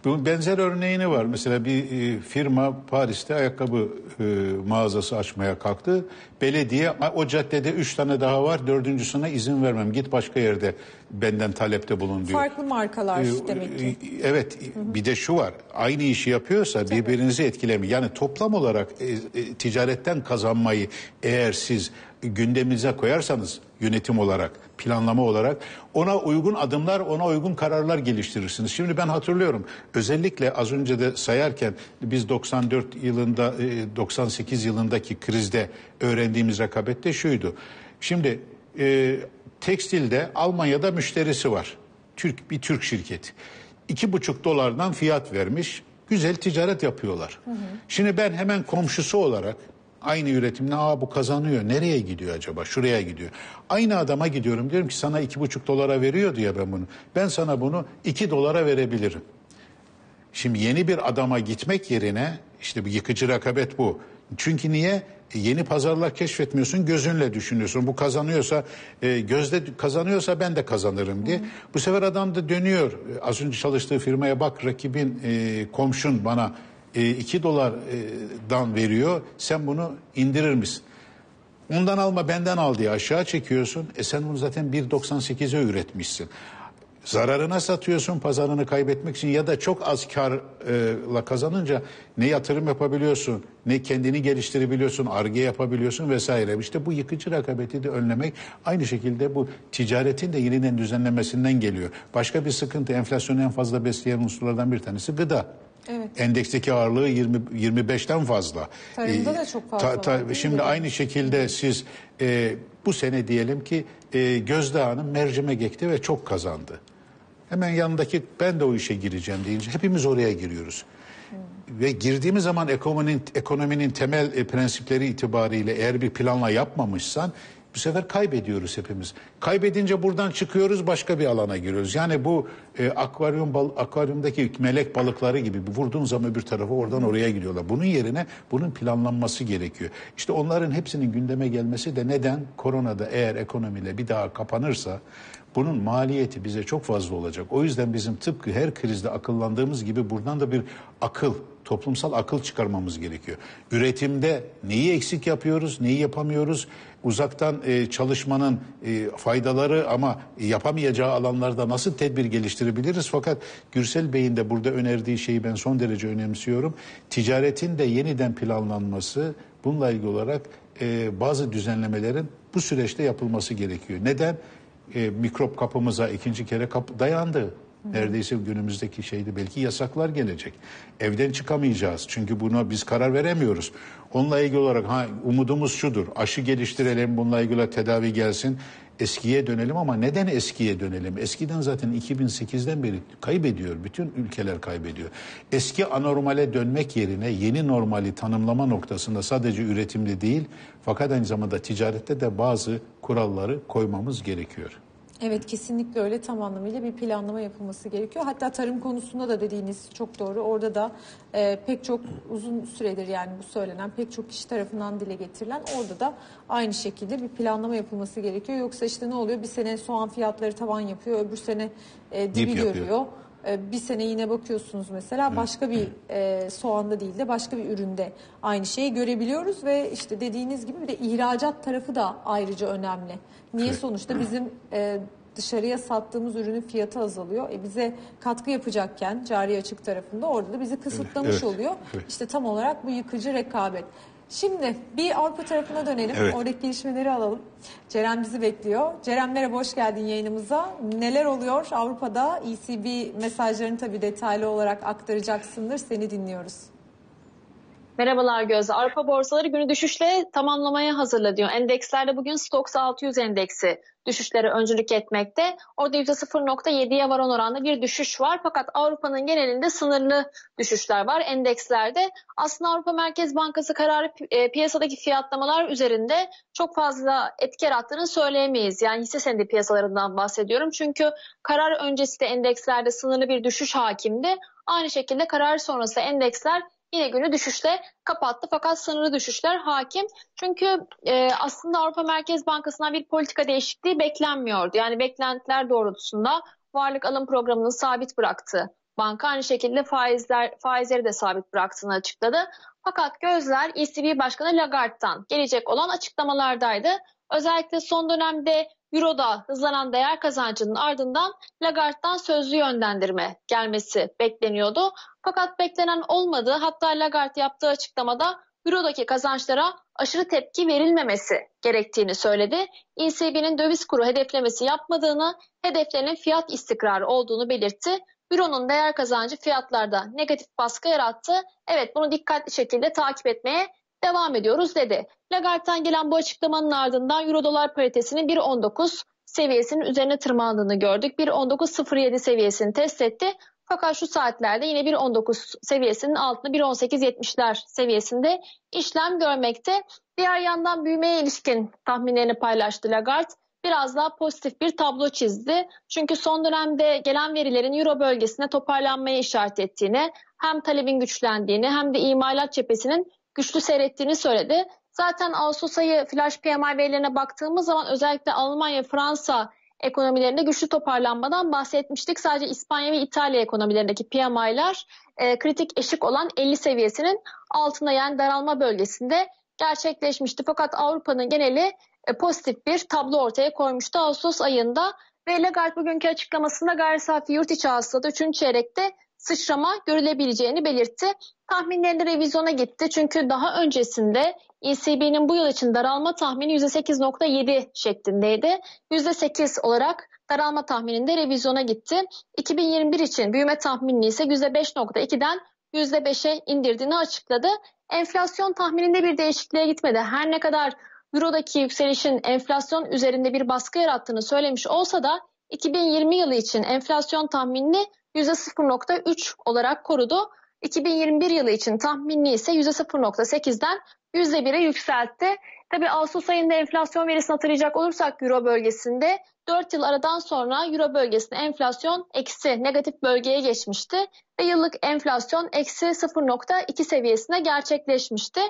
Bunun benzer örneğini var. Mesela bir firma Paris'te ayakkabı mağazası açmaya kalktı. Belediye o caddede üç tane daha var, dördüncüsüne izin vermem. Git başka yerde benden talepte bulun diyor. Farklı markalar ee, demek ki. Evet, hı hı. Bir de şu var. Aynı işi yapıyorsa tabii birbirinizi etkilemeyin. Yani toplam olarak e, e, ticaretten kazanmayı eğer siz gündeminize koyarsanız yönetim olarak, planlama olarak ona uygun adımlar, ona uygun kararlar geliştirirsiniz. Şimdi ben hatırlıyorum, özellikle az önce de sayarken biz doksan dört yılında, doksan sekiz yılındaki krizde öğrendiğimiz rekabet de şuydu. Şimdi e, tekstilde Almanya'da müşterisi var. Türk, bir Türk şirketi. İki buçuk dolardan fiyat vermiş. Güzel ticaret yapıyorlar. Hı hı. Şimdi ben hemen komşusu olarak aynı üretimle aa bu kazanıyor. Nereye gidiyor acaba? Şuraya gidiyor. Aynı adama gidiyorum, diyorum ki sana iki buçuk dolara veriyor diye ben bunu. Ben sana bunu iki dolara verebilirim. Şimdi yeni bir adama gitmek yerine işte bu yıkıcı rekabet bu. Çünkü niye? Yeni pazarlar keşfetmiyorsun, gözünle düşünüyorsun. Bu kazanıyorsa, e, Gözde kazanıyorsa ben de kazanırım diye. Hı. Bu sefer adam da dönüyor. Az önce çalıştığı firmaya bak, rakibin, e, komşun bana e, iki dolardan veriyor. Sen bunu indirir misin? Ondan alma, benden al diye aşağı çekiyorsun. E sen bunu zaten bir doksan sekize üretmişsin. Zararına satıyorsun pazarını kaybetmek için ya da çok az karla kazanınca ne yatırım yapabiliyorsun, ne kendini geliştirebiliyorsun, Ar-Ge yapabiliyorsun vesaire. İşte bu yıkıcı rekabeti de önlemek aynı şekilde bu ticaretin de yeniden düzenlemesinden geliyor. Başka bir sıkıntı, enflasyonu en fazla besleyen unsurlardan bir tanesi gıda. Evet. Endeksteki ağırlığı yirmi yirmi beşten fazla. Tarımda ee, da çok fazla. Ta, ta, şimdi aynı şekilde siz e, bu sene diyelim ki e, Gözde Hanım mercimek ekti ve çok kazandı. Hemen yanındaki ben de o işe gireceğim deyince hepimiz oraya giriyoruz. Hmm. Ve girdiğimiz zaman ekonominin, ekonominin temel e, prensipleri itibariyle eğer bir planla yapmamışsan bu sefer kaybediyoruz hepimiz. Kaybedince buradan çıkıyoruz, başka bir alana giriyoruz. Yani bu e, akvaryum bal, akvaryumdaki melek balıkları gibi vurduğun zaman öbür tarafa oradan oraya gidiyorlar. Bunun yerine bunun planlanması gerekiyor. İşte onların hepsinin gündeme gelmesi de neden? Koronada eğer ekonomiyle bir daha kapanırsa bunun maliyeti bize çok fazla olacak. O yüzden bizim tıpkı her krizde akıllandığımız gibi buradan da bir akıl, toplumsal akıl çıkarmamız gerekiyor. Üretimde neyi eksik yapıyoruz, neyi yapamıyoruz? Uzaktan e, çalışmanın e, faydaları ama yapamayacağı alanlarda nasıl tedbir geliştirebiliriz? Fakat Gürsel Bey'in de burada önerdiği şeyi ben son derece önemsiyorum. Ticaretin de yeniden planlanması, bununla ilgili olarak e, bazı düzenlemelerin bu süreçte yapılması gerekiyor. Neden? E, mikrop kapımıza ikinci kere kap- dayandı. Neredeyse günümüzdeki şeyde belki yasaklar gelecek. Evden çıkamayacağız. Çünkü buna biz karar veremiyoruz. Onunla ilgili olarak ha, umudumuz şudur. Aşı geliştirelim, bununla ilgili tedavi gelsin. Eskiye dönelim ama neden eskiye dönelim? Eskiden zaten iki bin sekizden beri kaybediyor. Bütün ülkeler kaybediyor. Eski anormale dönmek yerine yeni normali tanımlama noktasında sadece üretimde değil, fakat aynı zamanda ticarette de bazı kuralları koymamız gerekiyor. Evet, kesinlikle öyle, tam anlamıyla bir planlama yapılması gerekiyor. Hatta tarım konusunda da dediğiniz çok doğru. Orada da e, pek çok uzun süredir yani bu söylenen, pek çok kişi tarafından dile getirilen, orada da aynı şekilde bir planlama yapılması gerekiyor. Yoksa işte ne oluyor? Bir sene soğan fiyatları tavan yapıyor, öbür sene e, dibi Dip görüyor. Yapıyor. Bir sene yine bakıyorsunuz mesela başka bir e, soğanda değil de başka bir üründe aynı şeyi görebiliyoruz ve işte dediğiniz gibi bir de ihracat tarafı da ayrıca önemli. Niye? Sonuçta bizim e, dışarıya sattığımız ürünün fiyatı azalıyor. E, bize katkı yapacakken cari açık tarafında orada da bizi kısıtlamış evet, evet, oluyor. Evet. İşte tam olarak bu yıkıcı rekabet. Şimdi bir Avrupa tarafına dönelim. Evet. Oradaki gelişmeleri alalım. Ceren bizi bekliyor. Ceren merhaba, hoş geldin yayınımıza. Neler oluyor Avrupa'da? E C B mesajlarını tabii detaylı olarak aktaracaksındır. Seni dinliyoruz. Merhabalar Gözde. Avrupa borsaları günü düşüşle tamamlamaya hazırlanıyor. Endekslerde bugün Stoxx altı yüz endeksi düşüşlere öncülük etmekte. Orada yüzde sıfır nokta yediye varan oranda bir düşüş var. Fakat Avrupa'nın genelinde sınırlı düşüşler var endekslerde. Aslında Avrupa Merkez Bankası kararı e, piyasadaki fiyatlamalar üzerinde çok fazla etki yarattığını söyleyemeyiz. Yani hisse senedi piyasalarından bahsediyorum. Çünkü karar öncesi de endekslerde sınırlı bir düşüş hakimdi. Aynı şekilde karar sonrası endeksler yine günü düşüşle kapattı, fakat sınırlı düşüşler hakim. Çünkü e, aslında Avrupa Merkez Bankası'ndan bir politika değişikliği beklenmiyordu. Yani beklentiler doğrultusunda varlık alım programını sabit bıraktı. Banka aynı şekilde faizler, faizleri de sabit bıraktığını açıkladı. Fakat gözler E C B Başkanı Lagarde'dan gelecek olan açıklamalardaydı. Özellikle son dönemde Euro'da hızlanan değer kazancının ardından Lagarde'dan sözlü yönlendirme gelmesi bekleniyordu. Fakat beklenen olmadı. Hatta Lagarde yaptığı açıklamada Euro'daki kazançlara aşırı tepki verilmemesi gerektiğini söyledi. E C B'nin döviz kuru hedeflemesi yapmadığını, hedeflerinin fiyat istikrarı olduğunu belirtti. Euro'nun değer kazancı fiyatlarda negatif baskı yarattı. Evet, bunu dikkatli şekilde takip etmeye devam ediyoruz dedi. Lagarde'dan gelen bu açıklamanın ardından Euro-Dolar paritesinin bir on dokuz seviyesinin üzerine tırmandığını gördük. bir on dokuz sıfır yedi seviyesini test etti. Fakat şu saatlerde yine bir on dokuz seviyesinin altında bir on sekiz yetmişler seviyesinde işlem görmekte. Diğer yandan büyümeye ilişkin tahminlerini paylaştı Lagarde. Biraz daha pozitif bir tablo çizdi. Çünkü son dönemde gelen verilerin Euro bölgesine toparlanmaya işaret ettiğini, hem talebin güçlendiğini hem de imalat cephesinin güçlü seyrettiğini söyledi. Zaten Ağustos ayı flash P M I verilerine baktığımız zaman özellikle Almanya, Fransa ekonomilerinde güçlü toparlanmadan bahsetmiştik. Sadece İspanya ve İtalya ekonomilerindeki P M I'ler e, kritik eşik olan elli seviyesinin altında, yani daralma bölgesinde gerçekleşmişti. Fakat Avrupa'nın geneli e, pozitif bir tablo ortaya koymuştu Ağustos ayında. Ve Lagarde bugünkü açıklamasında gayri safi yurt içi hasılada üçüncü çeyrekte sıçrama görülebileceğini belirtti. Tahminlerinde revizyona gitti. Çünkü daha öncesinde E C B'nin bu yıl için daralma tahmini yüzde sekiz nokta yedi şeklindeydi. yüzde sekiz olarak daralma tahmininde revizyona gitti. iki bin yirmi bir için büyüme tahminini ise yüzde beş nokta ikiden yüzde beşe indirdiğini açıkladı. Enflasyon tahmininde bir değişikliğe gitmedi. Her ne kadar Euro'daki yükselişin enflasyon üzerinde bir baskı yarattığını söylemiş olsa da iki bin yirmi yılı için enflasyon tahminini yüzde sıfır nokta üç olarak korudu. iki bin yirmi bir yılı için tahminini ise yüzde sıfır nokta sekizden yüzde bire yükseltti. Tabii Ağustos ayında enflasyon verisini hatırlayacak olursak Euro bölgesinde dört yıl aradan sonra Euro bölgesinde enflasyon eksi negatif bölgeye geçmişti. Ve yıllık enflasyon eksi sıfır nokta iki seviyesine gerçekleşmişti.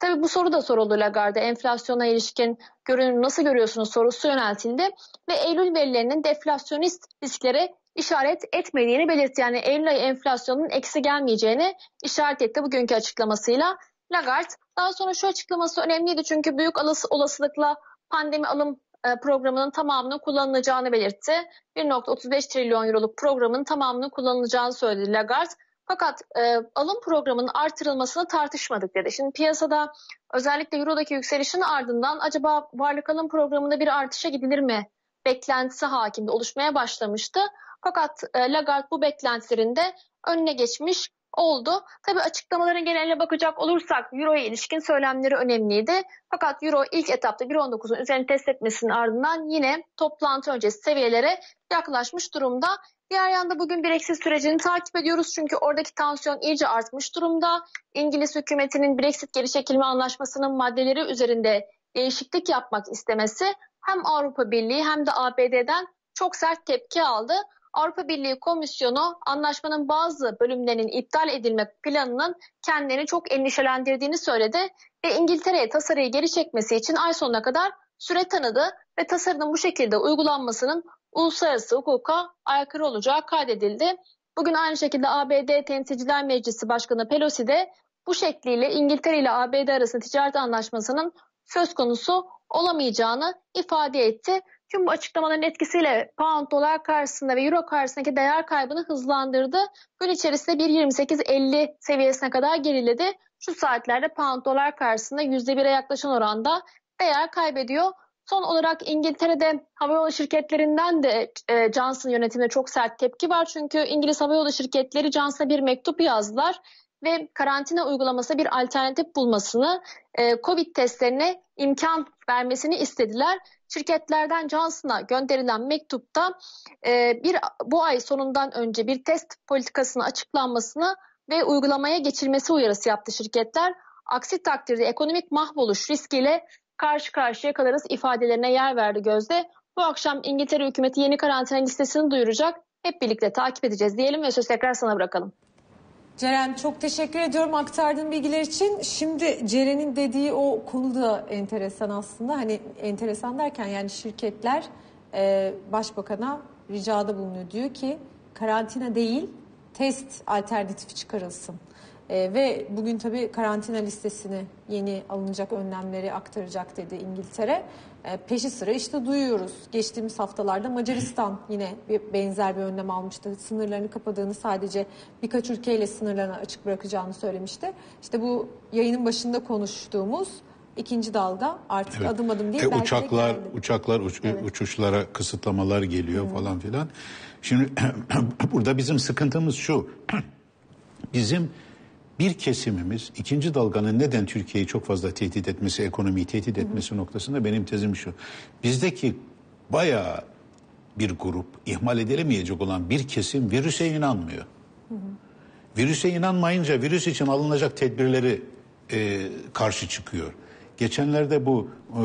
Tabii bu soru da soruldu Lagarde. Enflasyona ilişkin görünümü nasıl görüyorsunuz sorusu yöneltildi. Ve Eylül verilerinin deflasyonist risklere işaret etmediğini belirtti. Yani Eylül ayı enflasyonun eksi gelmeyeceğini işaret etti bugünkü açıklamasıyla Lagarde. Daha sonra şu açıklaması önemliydi, çünkü büyük olasılıkla pandemi alım programının tamamının kullanılacağını belirtti. bir nokta otuz beş trilyon euroluk programın tamamının kullanılacağını söyledi Lagarde. Fakat e, alım programının artırılmasını tartışmadık dedi. Şimdi piyasada özellikle Euro'daki yükselişin ardından acaba varlık alım programında bir artışa gidilir mi beklentisi hakimde oluşmaya başlamıştı. Fakat e, Lagarde bu beklentilerin de önüne geçmiş oldu. Tabii açıklamaların geneline bakacak olursak Euro'ya ilişkin söylemleri önemliydi. Fakat Euro ilk etapta bir on dokuzun üzerini test etmesinin ardından yine toplantı öncesi seviyelere yaklaşmış durumda. Diğer yanda bugün Brexit sürecini takip ediyoruz. Çünkü oradaki tansiyon iyice artmış durumda. İngiliz hükümetinin Brexit geri çekilme anlaşmasının maddeleri üzerinde değişiklik yapmak istemesi hem Avrupa Birliği hem de A B D'den çok sert tepki aldı. Avrupa Birliği Komisyonu anlaşmanın bazı bölümlerinin iptal edilme planının kendilerini çok endişelendirdiğini söyledi ve İngiltere'ye tasarıyı geri çekmesi için ay sonuna kadar süre tanıdı ve tasarının bu şekilde uygulanmasının uluslararası hukuka aykırı olacağı kaydedildi. Bugün aynı şekilde A B D Temsilciler Meclisi Başkanı Pelosi de bu şekliyle İngiltere ile A B D arasında ticaret anlaşmasının söz konusu olamayacağını ifade etti. Tüm bu açıklamaların etkisiyle pound dolar karşısında ve euro karşısındaki değer kaybını hızlandırdı. Gün içerisinde bir yirmi sekiz elli seviyesine kadar geriledi. Şu saatlerde pound dolar karşısında yüzde bire yaklaşan oranda değer kaybediyor. Son olarak İngiltere'de havayolu şirketlerinden de Johnson yönetimine çok sert tepki var. Çünkü İngiliz havayolu şirketleri Johnson'a bir mektup yazdılar ve karantina uygulamasına bir alternatif bulmasını, Covid testlerine imkan vermesini istediler. Şirketlerden Johnson'a gönderilen mektupta bir bu ay sonundan önce bir test politikasının açıklanmasını ve uygulamaya geçilmesi uyarısı yaptı şirketler. Aksi takdirde ekonomik mahvoluş riskiyle karşı karşıya kalırız ifadelerine yer verdi Gözde. Bu akşam İngiltere hükümeti yeni karantina listesini duyuracak. Hep birlikte takip edeceğiz diyelim ve söz tekrar sana bırakalım. Ceren, çok teşekkür ediyorum aktardığın bilgiler için. Şimdi Ceren'in dediği o konu da enteresan aslında. Hani enteresan derken yani şirketler e, başbakana ricada bulunuyor. Diyor ki karantina değil test alternatifi çıkarılsın. E, ve bugün tabii karantina listesini, yeni alınacak önlemleri aktaracak dedi İngiltere. E, peşi sıra işte duyuyoruz. Geçtiğimiz haftalarda Macaristan yine bir benzer bir önlem almıştı. Sınırlarını kapadığını, sadece birkaç ülkeyle sınırlarını açık bırakacağını söylemişti. İşte bu yayının başında konuştuğumuz ikinci dalga artık evet. adım adım değil. E, belki uçaklar, uçaklar uç, evet. uçuşlara kısıtlamalar geliyor hmm. falan filan. Şimdi burada bizim sıkıntımız şu. Bizim bir kesimimiz ikinci dalganın neden Türkiye'yi çok fazla tehdit etmesi, ekonomiyi tehdit etmesi hı hı. noktasında benim tezim şu. Bizdeki bayağı bir grup, ihmal edilemeyecek olan bir kesim virüse inanmıyor. Hı hı. Virüse inanmayınca virüs için alınacak tedbirleri e, karşı çıkıyor. Geçenlerde bu e,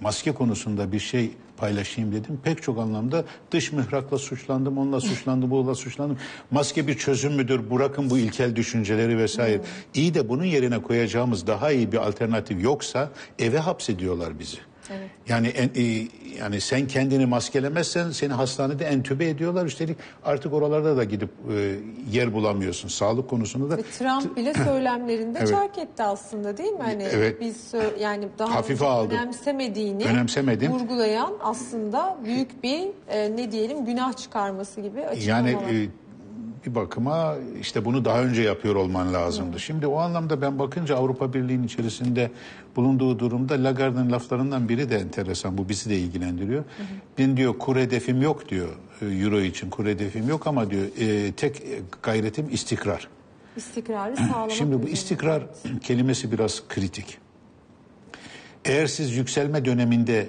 maske konusunda bir şey paylaşayım dedim. Pek çok anlamda dış mihrakla suçlandım, onunla suçlandım, bununla suçlandım. Maske bir çözüm müdür? Bırakın bu ilkel düşünceleri vesaire. Hmm. İyi de bunun yerine koyacağımız daha iyi bir alternatif yoksa eve hapsediyorlar bizi. Evet. Yani en, e, yani sen kendini maskelemezsen seni hastanede entübe ediyorlar. Üstelik artık oralarda da gidip e, yer bulamıyorsun. Sağlık konusunda da. Ve Trump bile söylemlerinde evet. çark etti aslında değil mi? Hani evet. Biz yani daha hafife aldı. Önemsemediğini Önemsemedim. vurgulayan aslında büyük bir e, ne diyelim günah çıkarması gibi açıklamalar. Yani e, bir bakıma işte bunu daha önce yapıyor olman lazımdı. Hı. Şimdi o anlamda ben bakınca Avrupa Birliği'nin içerisinde bulunduğu durumda Lagarde'ın laflarından biri de enteresan. Bu bizi de ilgilendiriyor. Hı hı. Ben diyor kur hedefim yok diyor. Euro için kur hedefim yok ama diyor e, tek gayretim istikrar. İstikrarı sağlamak. Şimdi bu istikrar evet. kelimesi biraz kritik. Eğer siz yükselme döneminde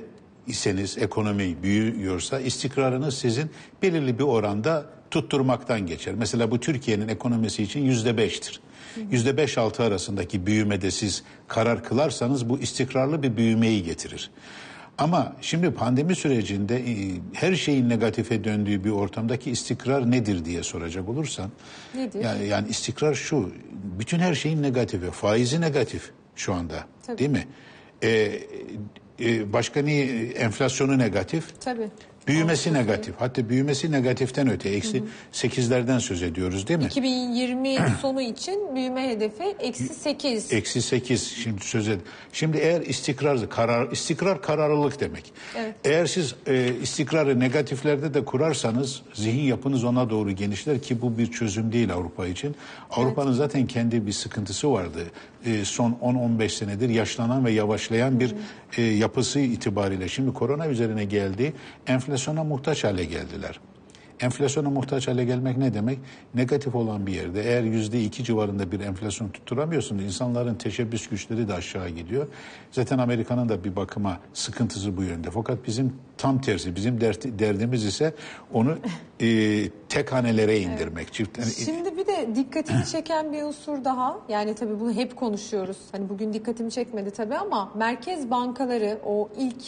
iseniz ekonomi büyüyorsa istikrarınız sizin belirli bir oranda tutturmaktan geçer. Mesela bu Türkiye'nin ekonomisi için yüzde beştir. Yüzde beş altı arasındaki büyümede siz karar kılarsanız bu istikrarlı bir büyümeyi getirir. Ama şimdi pandemi sürecinde her şeyin negatife döndüğü bir ortamdaki istikrar nedir diye soracak olursan. Nedir? Yani, yani istikrar şu, bütün her şeyin negatifi, faizi negatif şu anda Tabii. değil mi? Ee, başka ne? Enflasyonu negatif. Tabii. Büyümesi negatif. Hatta büyümesi negatiften öte. Eksi sekizlerden söz ediyoruz değil mi? iki bin yirmi sonu için büyüme hedefi eksi sekiz. Eksi sekiz şimdi söz ed. Şimdi eğer istikrar, karar, istikrar kararlılık demek. Evet. Eğer siz e, istikrarı negatiflerde de kurarsanız zihin yapınız ona doğru genişler ki bu bir çözüm değil Avrupa için. Avrupa'nın evet. zaten kendi bir sıkıntısı vardı. E, son on on beş senedir yaşlanan ve yavaşlayan bir e, yapısı itibariyle. Şimdi korona üzerine geldi. Enflasyon enflasyona muhtaç hale geldiler. Enflasyona muhtaç hale gelmek ne demek? Negatif olan bir yerde eğer yüzde iki civarında bir enflasyon tutturamıyorsunuz, insanların teşebbüs güçleri de aşağı gidiyor. Zaten Amerika'nın da bir bakıma sıkıntısı bu yönde. Fakat bizim tam tersi, bizim dert, derdimiz ise onu e, tek hanelere indirmek. Evet. Çift, yani... Şimdi bir de dikkatimi çeken bir unsur daha. Yani tabii bunu hep konuşuyoruz. Hani bugün dikkatimi çekmedi tabii ama merkez bankaları o ilk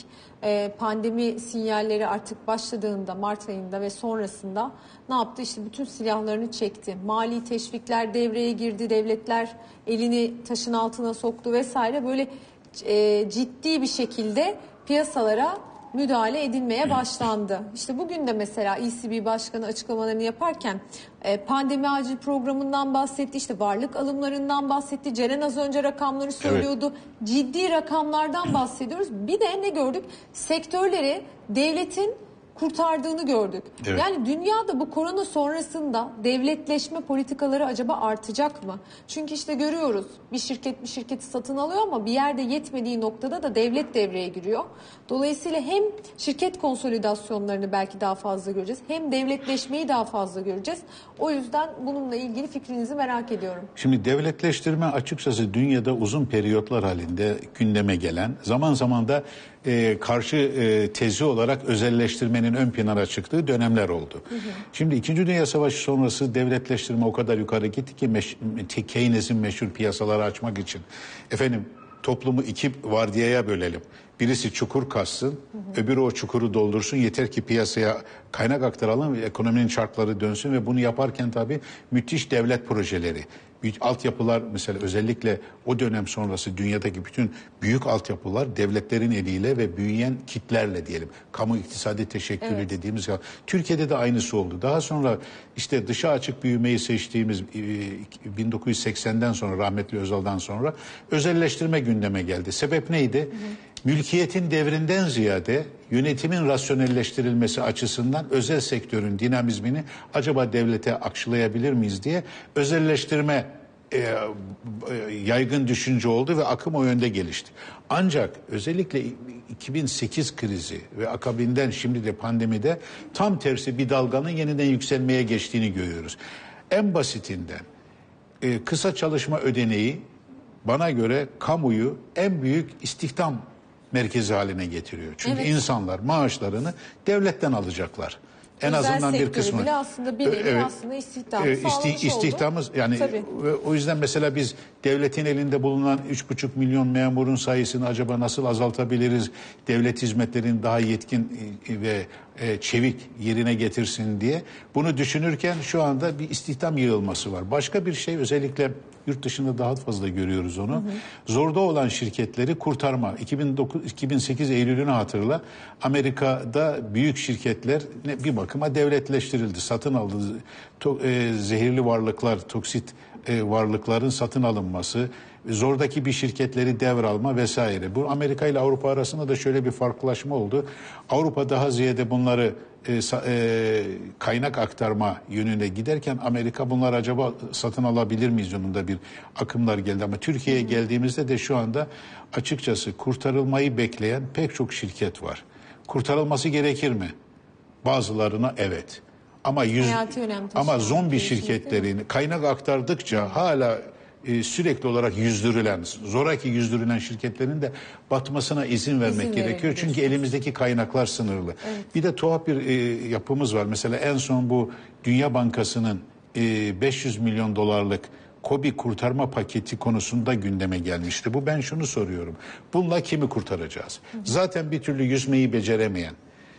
e, pandemi sinyalleri artık başladığında Mart ayında ve sonrasında ne yaptı? İşte bütün silahlarını çekti. Mali teşvikler devreye girdi. Devletler elini taşın altına soktu vesaire. Böyle e, ciddi bir şekilde piyasalara müdahale edilmeye başlandı. İşte bugün de mesela E C B Başkanı açıklamalarını yaparken pandemi acil programından bahsetti, işte varlık alımlarından bahsetti. Ceren az önce rakamları söylüyordu. Evet. Ciddi rakamlardan bahsediyoruz. Bir de ne gördük? Sektörleri devletin kurtardığını gördük. Evet. Yani dünyada bu korona sonrasında devletleşme politikaları acaba artacak mı? Çünkü işte görüyoruz bir şirket bir şirketi satın alıyor ama bir yerde yetmediği noktada da devlet devreye giriyor. Dolayısıyla hem şirket konsolidasyonlarını belki daha fazla göreceğiz hem devletleşmeyi daha fazla göreceğiz. O yüzden bununla ilgili fikrinizi merak ediyorum. Şimdi devletleştirme açıkçası dünyada uzun periyotlar halinde gündeme gelen zaman zaman da E, karşı e, tezi olarak özelleştirmenin ön plana çıktığı dönemler oldu. Hı hı. Şimdi İkinci Dünya Savaşı sonrası devletleştirme o kadar yukarı gitti ki meş- Keynes'in meşhur piyasaları açmak için. Efendim toplumu iki vardiyaya bölelim. Birisi çukur kazsın, hı hı. öbürü o çukuru doldursun. Yeter ki piyasaya kaynak aktaralım, ekonominin çarkları dönsün ve bunu yaparken tabii müthiş devlet projeleri. Altyapılar mesela özellikle o dönem sonrası dünyadaki bütün büyük altyapılar devletlerin eliyle ve büyüyen kitlerle diyelim. Kamu iktisadi teşekkülü evet. dediğimiz gibi. Türkiye'de de aynısı oldu. Daha sonra işte dışa açık büyümeyi seçtiğimiz bin dokuz yüz seksenden sonra rahmetli Özal'dan sonra özelleştirme gündeme geldi. Sebep neydi? Hı hı. Mülkiyetin devrinden ziyade yönetimin rasyonelleştirilmesi açısından özel sektörün dinamizmini acaba devlete akşılayabilir miyiz diye özelleştirme e, yaygın düşünce oldu ve akım o yönde gelişti. Ancak özellikle iki bin sekiz krizi ve akabinden şimdi de pandemide tam tersi bir dalganın yeniden yükselmeye geçtiğini görüyoruz. En basitinden e, kısa çalışma ödeneği bana göre kamuyu en büyük istihdam merkezi haline getiriyor. Çünkü evet. insanlar maaşlarını devletten alacaklar. en azından bir kısmı. Bile aslında bir nevi evet, aslında istihdam e, isti, istihdamız oldu. Yani tabii. O yüzden mesela biz devletin elinde bulunan üç buçuk milyon memurun sayısını acaba nasıl azaltabiliriz? Devlet hizmetlerini daha yetkin ve çevik yerine getirsin diye bunu düşünürken şu anda bir istihdam yığılması var. Başka bir şey, özellikle yurt dışında daha fazla görüyoruz onu. Hı hı. Zorda olan şirketleri kurtarma. iki bin dokuz iki bin sekiz Eylül'ünü hatırla. Amerika'da büyük şirketler bir bakıma devletleştirildi. Satın aldı. To, e, zehirli varlıklar, toksit e, varlıkların satın alınması, zordaki bir şirketleri devralma vesaire. Bu Amerika ile Avrupa arasında da şöyle bir farklılaşma oldu. Avrupa daha ziyade bunları e, e, kaynak aktarma yönüne giderken Amerika bunlar acaba satın alabilir miyiz yönünde bir akımlar geldi. Ama Türkiye'ye geldiğimizde de şu anda açıkçası kurtarılmayı bekleyen pek çok şirket var. Kurtarılması gerekir mi? Bazılarına evet. Ama yüz, ama zombi şirketlerini kaynak aktardıkça hala e, sürekli olarak yüzdürülen, zoraki yüzdürülen şirketlerin de batmasına izin vermek izin gerekiyor. Çünkü elimizdeki kaynaklar sınırlı. Evet. Bir de tuhaf bir e, yapımız var. Mesela en son bu Dünya Bankası'nın e, beş yüz milyon dolarlık KOBİ kurtarma paketi konusunda gündeme gelmişti. Bu ben şunu soruyorum. Bununla kimi kurtaracağız? Hı hı. Zaten bir türlü yüzmeyi beceremeyen,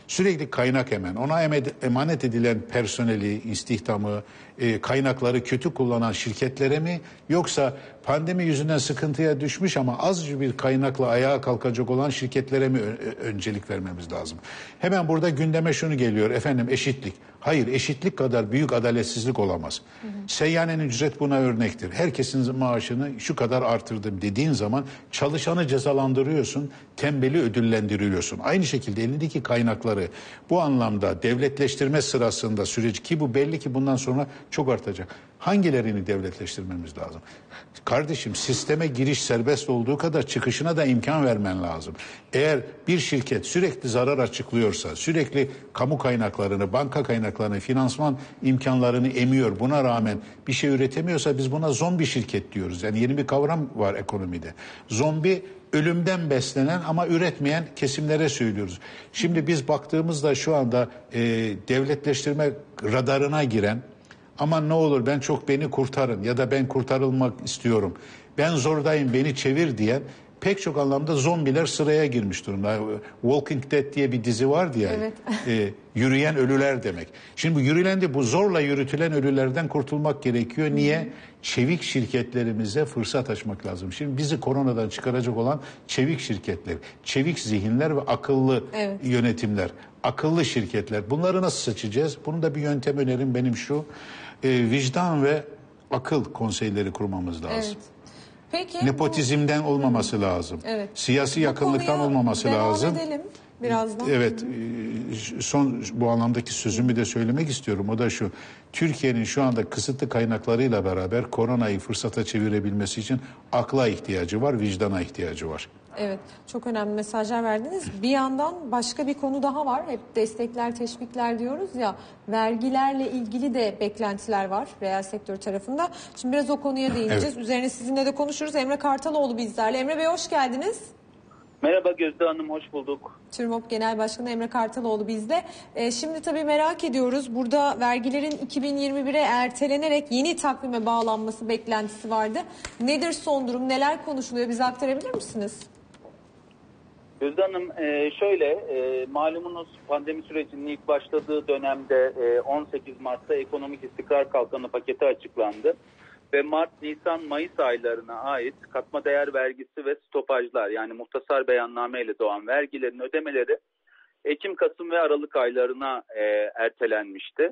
sürekli kaynak emen, ona emanet edilen personeli, istihdamı, e, kaynakları kötü kullanan şirketlere mi? Yoksa pandemi yüzünden sıkıntıya düşmüş ama azıcık bir kaynakla ayağa kalkacak olan şirketlere mi öncelik vermemiz lazım? Hemen burada gündeme şunu geliyor, efendim eşitlik. Hayır, eşitlik kadar büyük adaletsizlik olamaz. Hı hı. Seyyanenin ücret buna örnektir. Herkesin maaşını şu kadar artırdım dediğin zaman çalışanı cezalandırıyorsun, tembeli ödüllendiriliyorsun. Aynı şekilde elindeki kaynakları bu anlamda devletleştirme sırasında süreci, ki bu belli ki bundan sonra çok artacak. Hangilerini devletleştirmemiz lazım? Kardeşim, sisteme giriş serbest olduğu kadar çıkışına da imkan vermen lazım. Eğer bir şirket sürekli zarar açıklıyorsa, sürekli kamu kaynaklarını, banka kaynaklarını, finansman imkanlarını emiyor, buna rağmen bir şey üretemiyorsa biz buna zombi şirket diyoruz. Yani yeni bir kavram var ekonomide. Zombi, ölümden beslenen ama üretmeyen kesimlere söylüyoruz. Şimdi biz baktığımızda şu anda e, devletleştirme radarına giren, aman ne olur ben çok beni kurtarın ya da ben kurtarılmak istiyorum, ben zordayım beni çevir diyen pek çok anlamda zombiler sıraya girmiş durumda. Walking Dead diye bir dizi vardı ya. Evet. E, yürüyen ölüler demek. Şimdi bu yürüyen de bu zorla yürütülen ölülerden kurtulmak gerekiyor. Niye? Çevik şirketlerimize fırsat açmak lazım. Şimdi bizi koronadan çıkaracak olan çevik şirketler, çevik zihinler ve akıllı evet. yönetimler, akıllı şirketler. Bunları nasıl seçeceğiz? Bunun da bir yöntem önerim benim şu. E, vicdan ve akıl konseyleri kurmamız lazım. Evet. Peki, nepotizmden bu... olmaması hmm. lazım. Evet. Siyasi bu yakınlıktan olmaması lazım. Edelim birazdan. Evet. Son bu anlamdaki sözümü de söylemek istiyorum. O da şu. Türkiye'nin şu anda kısıtlı kaynaklarıyla beraber koronayı fırsata çevirebilmesi için akla ihtiyacı var, vicdana ihtiyacı var. Evet, çok önemli mesajlar verdiniz. Bir yandan başka bir konu daha var. Hep destekler, teşvikler diyoruz ya. Vergilerle ilgili de beklentiler var reel sektör tarafında. Şimdi biraz o konuya değineceğiz. Evet. Üzerine sizinle de konuşuruz. Emre Kartaloğlu bizlerle. Emre Bey hoş geldiniz. Merhaba Gözde Hanım, hoş bulduk. TÜRMOB Genel Başkanı Emre Kartaloğlu bizde. E, şimdi tabii merak ediyoruz. Burada vergilerin iki bin yirmi bire ertelenerek yeni takvime bağlanması beklentisi vardı. Nedir son durum, neler konuşuluyor? Bize aktarabilir misiniz? Gözde Hanım, e, şöyle, e, malumunuz pandemi sürecinin ilk başladığı dönemde e, on sekiz Mart'ta ekonomik istikrar kalkanı paketi açıklandı. Ve Mart, Nisan, Mayıs aylarına ait katma değer vergisi ve stopajlar, yani muhtasar beyanname ile doğan vergilerin ödemeleri Ekim, Kasım ve Aralık aylarına e, ertelenmişti.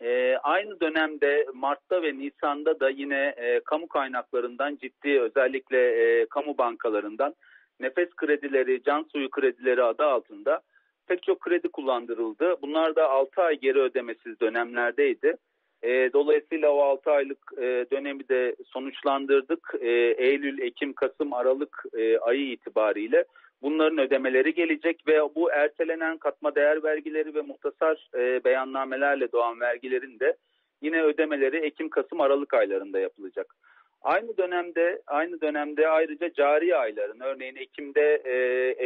E, aynı dönemde Mart'ta ve Nisan'da da yine e, kamu kaynaklarından ciddi, özellikle e, kamu bankalarından nefes kredileri, can suyu kredileri adı altında pek çok kredi kullandırıldı. Bunlar da altı ay geri ödemesiz dönemlerdeydi. E, dolayısıyla o altı aylık e, dönemi de sonuçlandırdık. E, Eylül, Ekim, Kasım, Aralık e, ayı itibariyle bunların ödemeleri gelecek ve bu ertelenen katma değer vergileri ve muhtasar e, beyannamelerle doğan vergilerin de yine ödemeleri Ekim, Kasım, Aralık aylarında yapılacak. Aynı dönemde aynı dönemde ayrıca cari ayların, örneğin Ekim'de e,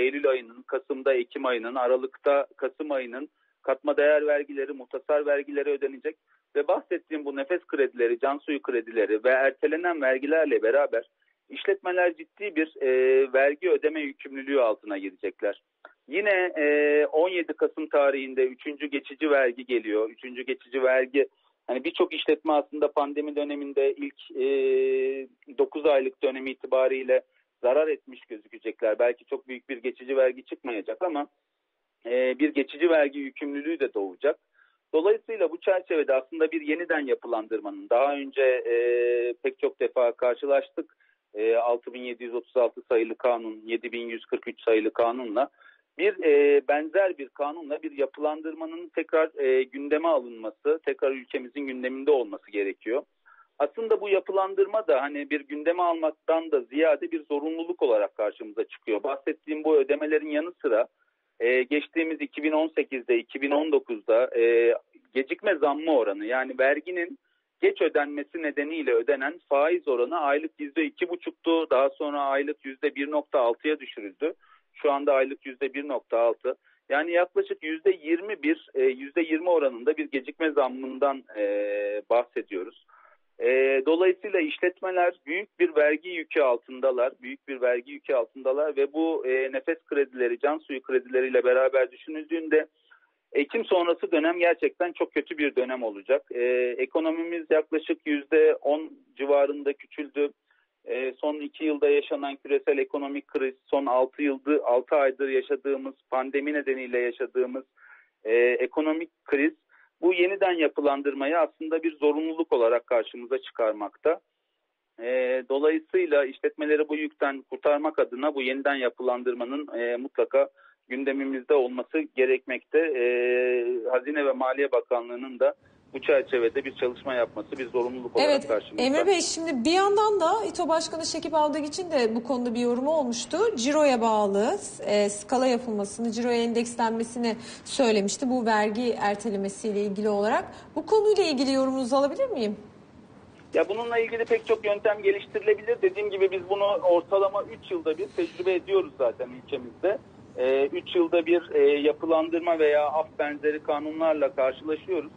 Eylül ayının, Kasım'da Ekim ayının, Aralık'ta Kasım ayının katma değer vergileri, muhtasar vergileri ödenecek ve bahsettiğim bu nefes kredileri, can suyu kredileri ve ertelenen vergilerle beraber işletmeler ciddi bir e, vergi ödeme yükümlülüğü altına girecekler. Yine e, on yedi Kasım tarihinde üçüncü geçici vergi geliyor. üçüncü geçici vergi, hani birçok işletme aslında pandemi döneminde ilk e, dokuz aylık dönemi itibariyle zarar etmiş gözükecekler. Belki çok büyük bir geçici vergi çıkmayacak ama e, bir geçici vergi yükümlülüğü de doğacak. Dolayısıyla bu çerçevede aslında bir yeniden yapılandırmanın, daha önce e, pek çok defa karşılaştık e, altı bin yedi yüz otuz altı sayılı kanun, yedi bin yüz kırk üç sayılı kanunla, bir e, benzer bir kanunla bir yapılandırmanın tekrar e, gündeme alınması, tekrar ülkemizin gündeminde olması gerekiyor. Aslında bu yapılandırma da hani bir gündeme almaktan da ziyade bir zorunluluk olarak karşımıza çıkıyor. Bahsettiğim bu ödemelerin yanı sıra e, geçtiğimiz iki bin on sekizde, iki bin on dokuzda e, gecikme zammı oranı, yani verginin geç ödenmesi nedeniyle ödenen faiz oranı aylık yüzde iki buçuktu, daha sonra aylık yüzde bir virgül altıya düşürüldü. Şu anda aylık yüzde bir virgül altı, yani yaklaşık yüzde yirmi bir, yüzde yirmi oranında bir gecikme zammından bahsediyoruz. Dolayısıyla işletmeler büyük bir vergi yükü altındalar, büyük bir vergi yükü altındalar ve bu nefes kredileri, can suyu kredileriyle beraber düşünüldüğünde Ekim sonrası dönem gerçekten çok kötü bir dönem olacak. Ekonomimiz yaklaşık yüzde on civarında küçüldü. Son iki yılda yaşanan küresel ekonomik kriz, son altı yıldır, altı aydır yaşadığımız pandemi nedeniyle yaşadığımız e, ekonomik kriz, bu yeniden yapılandırmayı aslında bir zorunluluk olarak karşımıza çıkarmakta. E, dolayısıyla işletmeleri bu yükten kurtarmak adına bu yeniden yapılandırmanın e, mutlaka gündemimizde olması gerekmekte. E, Hazine ve Maliye Bakanlığı'nın da bu çerçevede bir çalışma yapması bir zorunluluk olarak evet, karşımızda. Emre Bey, şimdi bir yandan da İTO Başkanı Şekip Avdagiç'in de bu konuda bir yorumu olmuştu. Ciroya bağlı e, skala yapılmasını, ciroya endekslenmesini söylemişti. Bu vergi ertelemesiyle ilgili olarak. Bu konuyla ilgili yorumunuzu alabilir miyim? Ya bununla ilgili pek çok yöntem geliştirilebilir. Dediğim gibi biz bunu ortalama üç yılda bir tecrübe ediyoruz zaten ülkemizde. E, üç yılda bir e, yapılandırma veya af benzeri kanunlarla karşılaşıyoruz.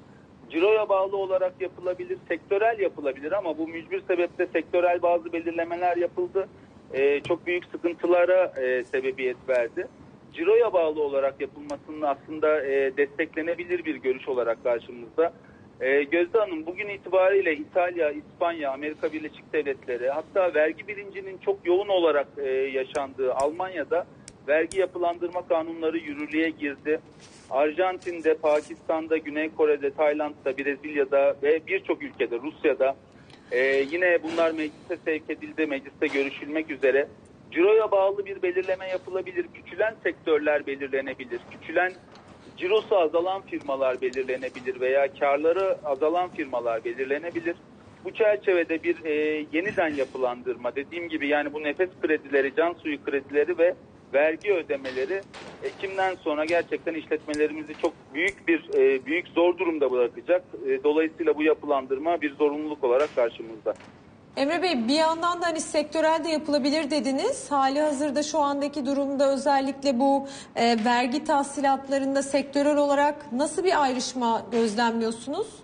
Ciroya bağlı olarak yapılabilir, sektörel yapılabilir ama bu mücbir sebeple sektörel bazı belirlemeler yapıldı. Ee, çok büyük sıkıntılara e, sebebiyet verdi. Ciroya bağlı olarak yapılmasının aslında e, desteklenebilir bir görüş olarak karşımızda. E, Gözde Hanım, bugün itibariyle İtalya, İspanya, Amerika Birleşik Devletleri, hatta vergi bilincinin çok yoğun olarak e, yaşandığı Almanya'da vergi yapılandırma kanunları yürürlüğe girdi. Arjantin'de, Pakistan'da, Güney Kore'de, Tayland'da, Brezilya'da ve birçok ülkede, Rusya'da e, yine bunlar meclise sevk edildi, mecliste görüşülmek üzere. Ciroya bağlı bir belirleme yapılabilir, küçülen sektörler belirlenebilir, küçülen cirosu azalan firmalar belirlenebilir veya karları azalan firmalar belirlenebilir. Bu çerçevede bir e, yeniden yapılandırma, dediğim gibi yani bu nefes kredileri, can suyu kredileri ve vergi ödemeleri Ekim'den sonra gerçekten işletmelerimizi çok büyük bir büyük zor durumda bırakacak. Dolayısıyla bu yapılandırma bir zorunluluk olarak karşımızda. Emre Bey, bir yandan da hani sektörel de yapılabilir dediniz. Hali hazırda şu andaki durumda özellikle bu e, vergi tahsilatlarında sektörel olarak nasıl bir ayrışma gözlemliyorsunuz?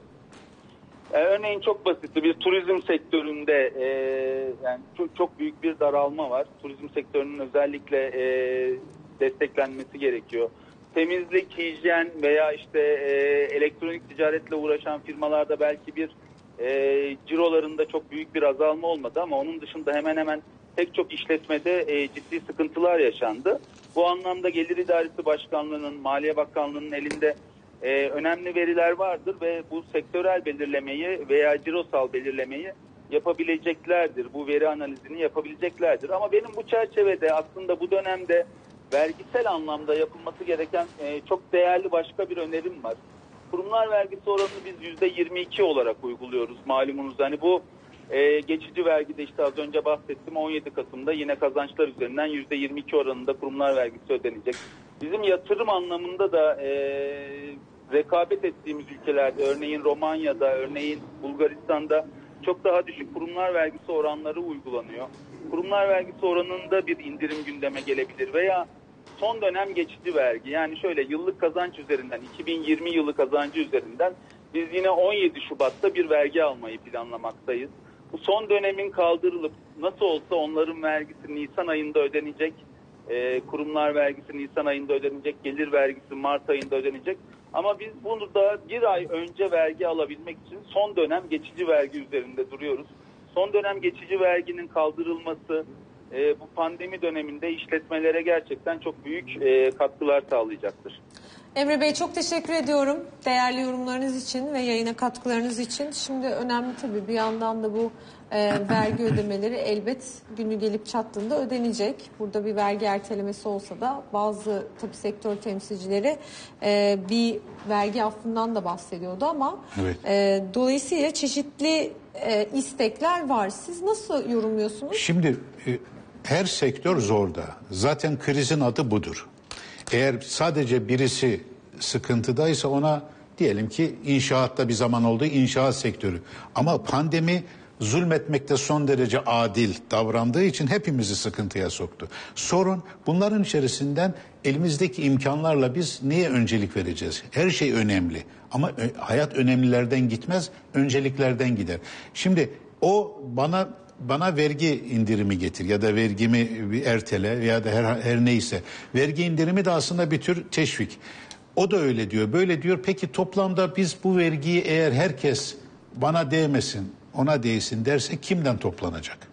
Örneğin çok basitli bir turizm sektöründe e, yani çok, çok büyük bir daralma var. Turizm sektörünün özellikle e, desteklenmesi gerekiyor. Temizlik, hijyen veya işte e, elektronik ticaretle uğraşan firmalarda belki bir e, cirolarında çok büyük bir azalma olmadı ama onun dışında hemen hemen pek çok işletmede e, ciddi sıkıntılar yaşandı. Bu anlamda Gelir İdaresi Başkanlığı'nın, Maliye Bakanlığı'nın elinde Ee, önemli veriler vardır ve bu sektörel belirlemeyi veya cirosal belirlemeyi yapabileceklerdir. Bu veri analizini yapabileceklerdir. Ama benim bu çerçevede aslında bu dönemde vergisel anlamda yapılması gereken e, çok değerli başka bir önerim var. Kurumlar vergisi oranını biz yüzde yirmi iki olarak uyguluyoruz malumunuz. Hani bu e, geçici vergide işte az önce bahsettim, on yedi Kasım'da yine kazançlar üzerinden yüzde yirmi iki oranında kurumlar vergisi ödenecek. Bizim yatırım anlamında da e, rekabet ettiğimiz ülkelerde, örneğin Romanya'da, örneğin Bulgaristan'da çok daha düşük kurumlar vergisi oranları uygulanıyor. Kurumlar vergisi oranında bir indirim gündeme gelebilir veya son dönem geçici vergi, yani şöyle yıllık kazanç üzerinden, iki bin yirmi yılı kazancı üzerinden biz yine on yedi Şubat'ta bir vergi almayı planlamaktayız. Bu son dönemin kaldırılıp nasıl olsa onların vergisi Nisan ayında ödenecek, e, kurumlar vergisi Nisan ayında ödenecek, gelir vergisi Mart ayında ödenecek. Ama biz bunu da bir ay önce vergi alabilmek için son dönem geçici vergi üzerinde duruyoruz. Son dönem geçici verginin kaldırılması e, bu pandemi döneminde işletmelere gerçekten çok büyük e, katkılar sağlayacaktır. Emre Bey, çok teşekkür ediyorum değerli yorumlarınız için ve yayına katkılarınız için. Şimdi önemli tabii bir yandan da bu e, vergi ödemeleri elbet günü gelip çattığında ödenecek. Burada bir vergi ertelemesi olsa da bazı tabii sektör temsilcileri e, bir vergi affından da bahsediyordu ama evet. e, dolayısıyla çeşitli e, istekler var. Siz nasıl yorumluyorsunuz? Şimdi e, her sektör zorda. Zaten krizin adı budur. Eğer sadece birisi sıkıntıdaysa ona diyelim ki inşaatta bir zaman oldu, inşaat sektörü. Ama pandemi zulmetmekte son derece adil davrandığı için hepimizi sıkıntıya soktu. Sorun bunların içerisinden elimizdeki imkanlarla biz neye öncelik vereceğiz? Her şey önemli ama hayat önemlilerden gitmez, önceliklerden gider. Şimdi o bana... Bana vergi indirimi getir ya da vergimi ertele ya da her, her neyse. Vergi indirimi de aslında bir tür teşvik. O da öyle diyor, böyle diyor. Peki toplamda biz bu vergiyi eğer herkes bana değmesin, ona değsin derse kimden toplanacak?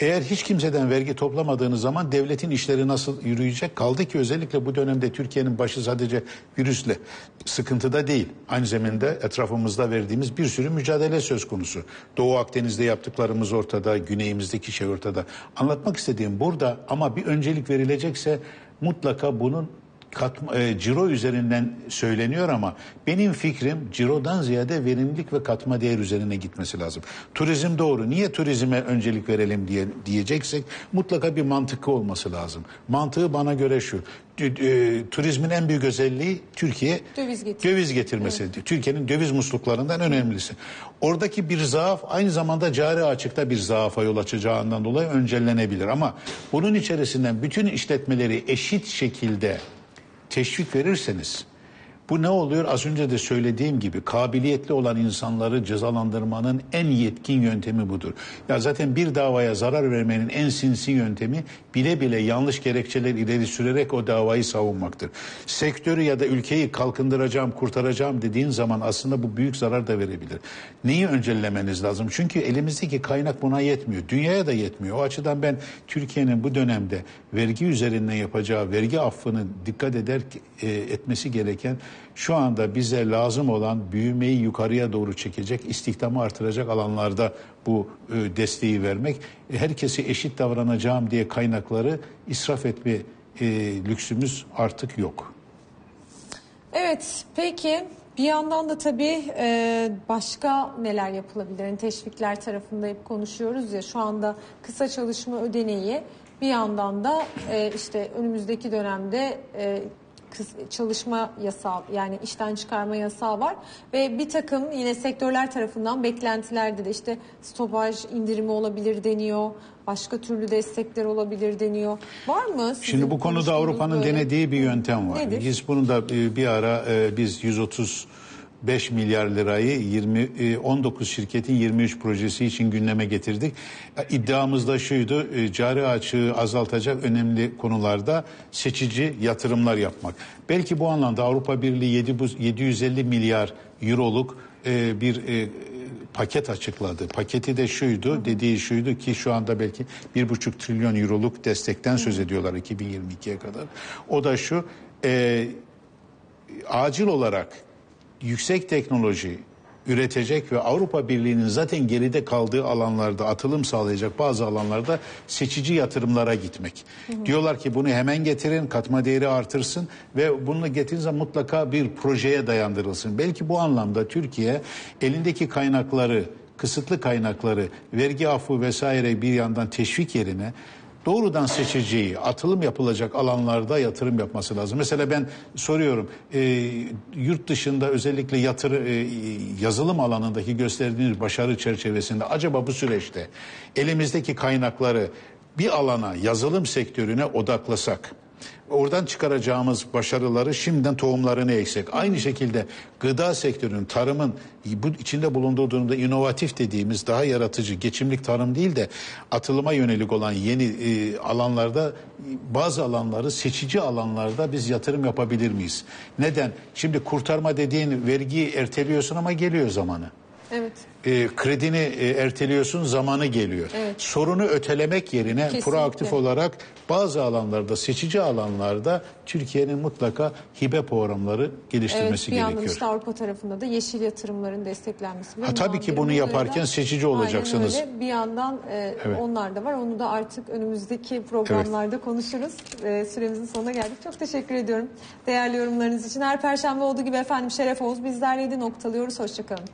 Eğer hiç kimseden vergi toplamadığınız zaman devletin işleri nasıl yürüyecek? Kaldı ki özellikle bu dönemde Türkiye'nin başı sadece virüsle sıkıntıda değil. Aynı zamanda etrafımızda verdiğimiz bir sürü mücadele söz konusu. Doğu Akdeniz'de yaptıklarımız ortada, güneyimizdeki şey ortada. Anlatmak istediğim burada ama bir öncelik verilecekse mutlaka bunun katma, e, ciro üzerinden söyleniyor ama benim fikrim cirodan ziyade verimlilik ve katma değer üzerine gitmesi lazım. Turizm doğru. Niye turizme öncelik verelim diye diyeceksek mutlaka bir mantıklı olması lazım. Mantığı bana göre şu. E, turizmin en büyük özelliği Türkiye döviz, getir. döviz getirmesi. Evet. Türkiye'nin döviz musluklarından önemlisi. Oradaki bir zaaf aynı zamanda cari açıkta bir zaafa yol açacağından dolayı öncellenebilir ama bunun içerisinden bütün işletmeleri eşit şekilde teşvik verirseniz bu ne oluyor? Az önce de söylediğim gibi kabiliyetli olan insanları cezalandırmanın en yetkin yöntemi budur. Ya zaten bir davaya zarar vermenin en sinsi yöntemi bile bile yanlış gerekçeler ileri sürerek o davayı savunmaktır. Sektörü ya da ülkeyi kalkındıracağım, kurtaracağım dediğin zaman aslında bu büyük zarar da verebilir. Neyi öncelemeniz lazım? Çünkü elimizdeki kaynak buna yetmiyor. Dünyaya da yetmiyor. O açıdan ben Türkiye'nin bu dönemde vergi üzerinden yapacağı vergi affını dikkat eder e, etmesi gereken şu anda bize lazım olan büyümeyi yukarıya doğru çekecek, istihdamı artıracak alanlarda bu e, desteği vermek, herkesi eşit davranacağım diye kaynakları israf etme e, lüksümüz artık yok. Evet, peki bir yandan da tabii e, başka neler yapılabilir? Yani teşvikler tarafında hep konuşuyoruz ya, şu anda kısa çalışma ödeneği, bir yandan da e, işte önümüzdeki dönemde E, çalışma yasağı, yani işten çıkarma yasağı var ve bir takım yine sektörler tarafından beklentilerde de işte stopaj indirimi olabilir deniyor, başka türlü destekler olabilir deniyor. Var mı? Şimdi bu konuda Avrupa'nın böyle denediği bir yöntem var. Nedir? Biz bunu da bir ara biz yüz otuz beş milyar lirayı yirmi on dokuz şirketin yirmi üç projesi için gündeme getirdik. İddiamız da şuydu, cari açığı azaltacak önemli konularda seçici yatırımlar yapmak. Belki bu anlamda Avrupa Birliği yedi yüz elli milyar euroluk bir paket açıkladı. Paketi de şuydu, dediği şuydu ki şu anda belki bir buçuk trilyon euroluk destekten söz ediyorlar iki bin yirmi ikiye kadar. O da şu, e, acil olarak yüksek teknoloji üretecek ve Avrupa Birliği'nin zaten geride kaldığı alanlarda atılım sağlayacak bazı alanlarda seçici yatırımlara gitmek. Hı hı. Diyorlar ki bunu hemen getirin, katma değeri artırsın ve bunu getirince mutlaka bir projeye dayandırılsın. Belki bu anlamda Türkiye elindeki kaynakları, kısıtlı kaynakları, vergi affı vesaire bir yandan teşvik yerine doğrudan seçeceği, atılım yapılacak alanlarda yatırım yapması lazım. Mesela ben soruyorum, e, yurt dışında özellikle yatırı, e, yazılım alanındaki gösterdiğiniz başarı çerçevesinde acaba bu süreçte elimizdeki kaynakları bir alana, yazılım sektörüne odaklasak, oradan çıkaracağımız başarıları şimdiden tohumlarını eksek. Aynı şekilde gıda sektörünün, tarımın bu içinde bulunduğu durumda inovatif dediğimiz daha yaratıcı, geçimlik tarım değil de atılıma yönelik olan yeni e, alanlarda, bazı alanları seçici alanlarda biz yatırım yapabilir miyiz? Neden? Şimdi kurtarma dediğin vergiyi erteliyorsun ama geliyor zamanı. Evet. E, kredini e, erteliyorsun, zamanı geliyor. Evet. Sorunu ötelemek yerine kesinlikle proaktif olarak bazı alanlarda, seçici alanlarda Türkiye'nin mutlaka hibe programları geliştirmesi evet, bir gerekiyor. Bir işte Avrupa tarafında da yeşil yatırımların desteklenmesi. Ha, tabii ki bunu yaparken seçici olacaksınız. Aynen öyle. Bir yandan e, evet. onlar da var. Onu da artık önümüzdeki programlarda evet. konuşuruz. E, süremizin sonuna geldik. Çok teşekkür ediyorum değerli yorumlarınız için. Her perşembe olduğu gibi efendim Şeref Oğuz bizlerleydi. Noktalıyoruz. Hoşçakalın.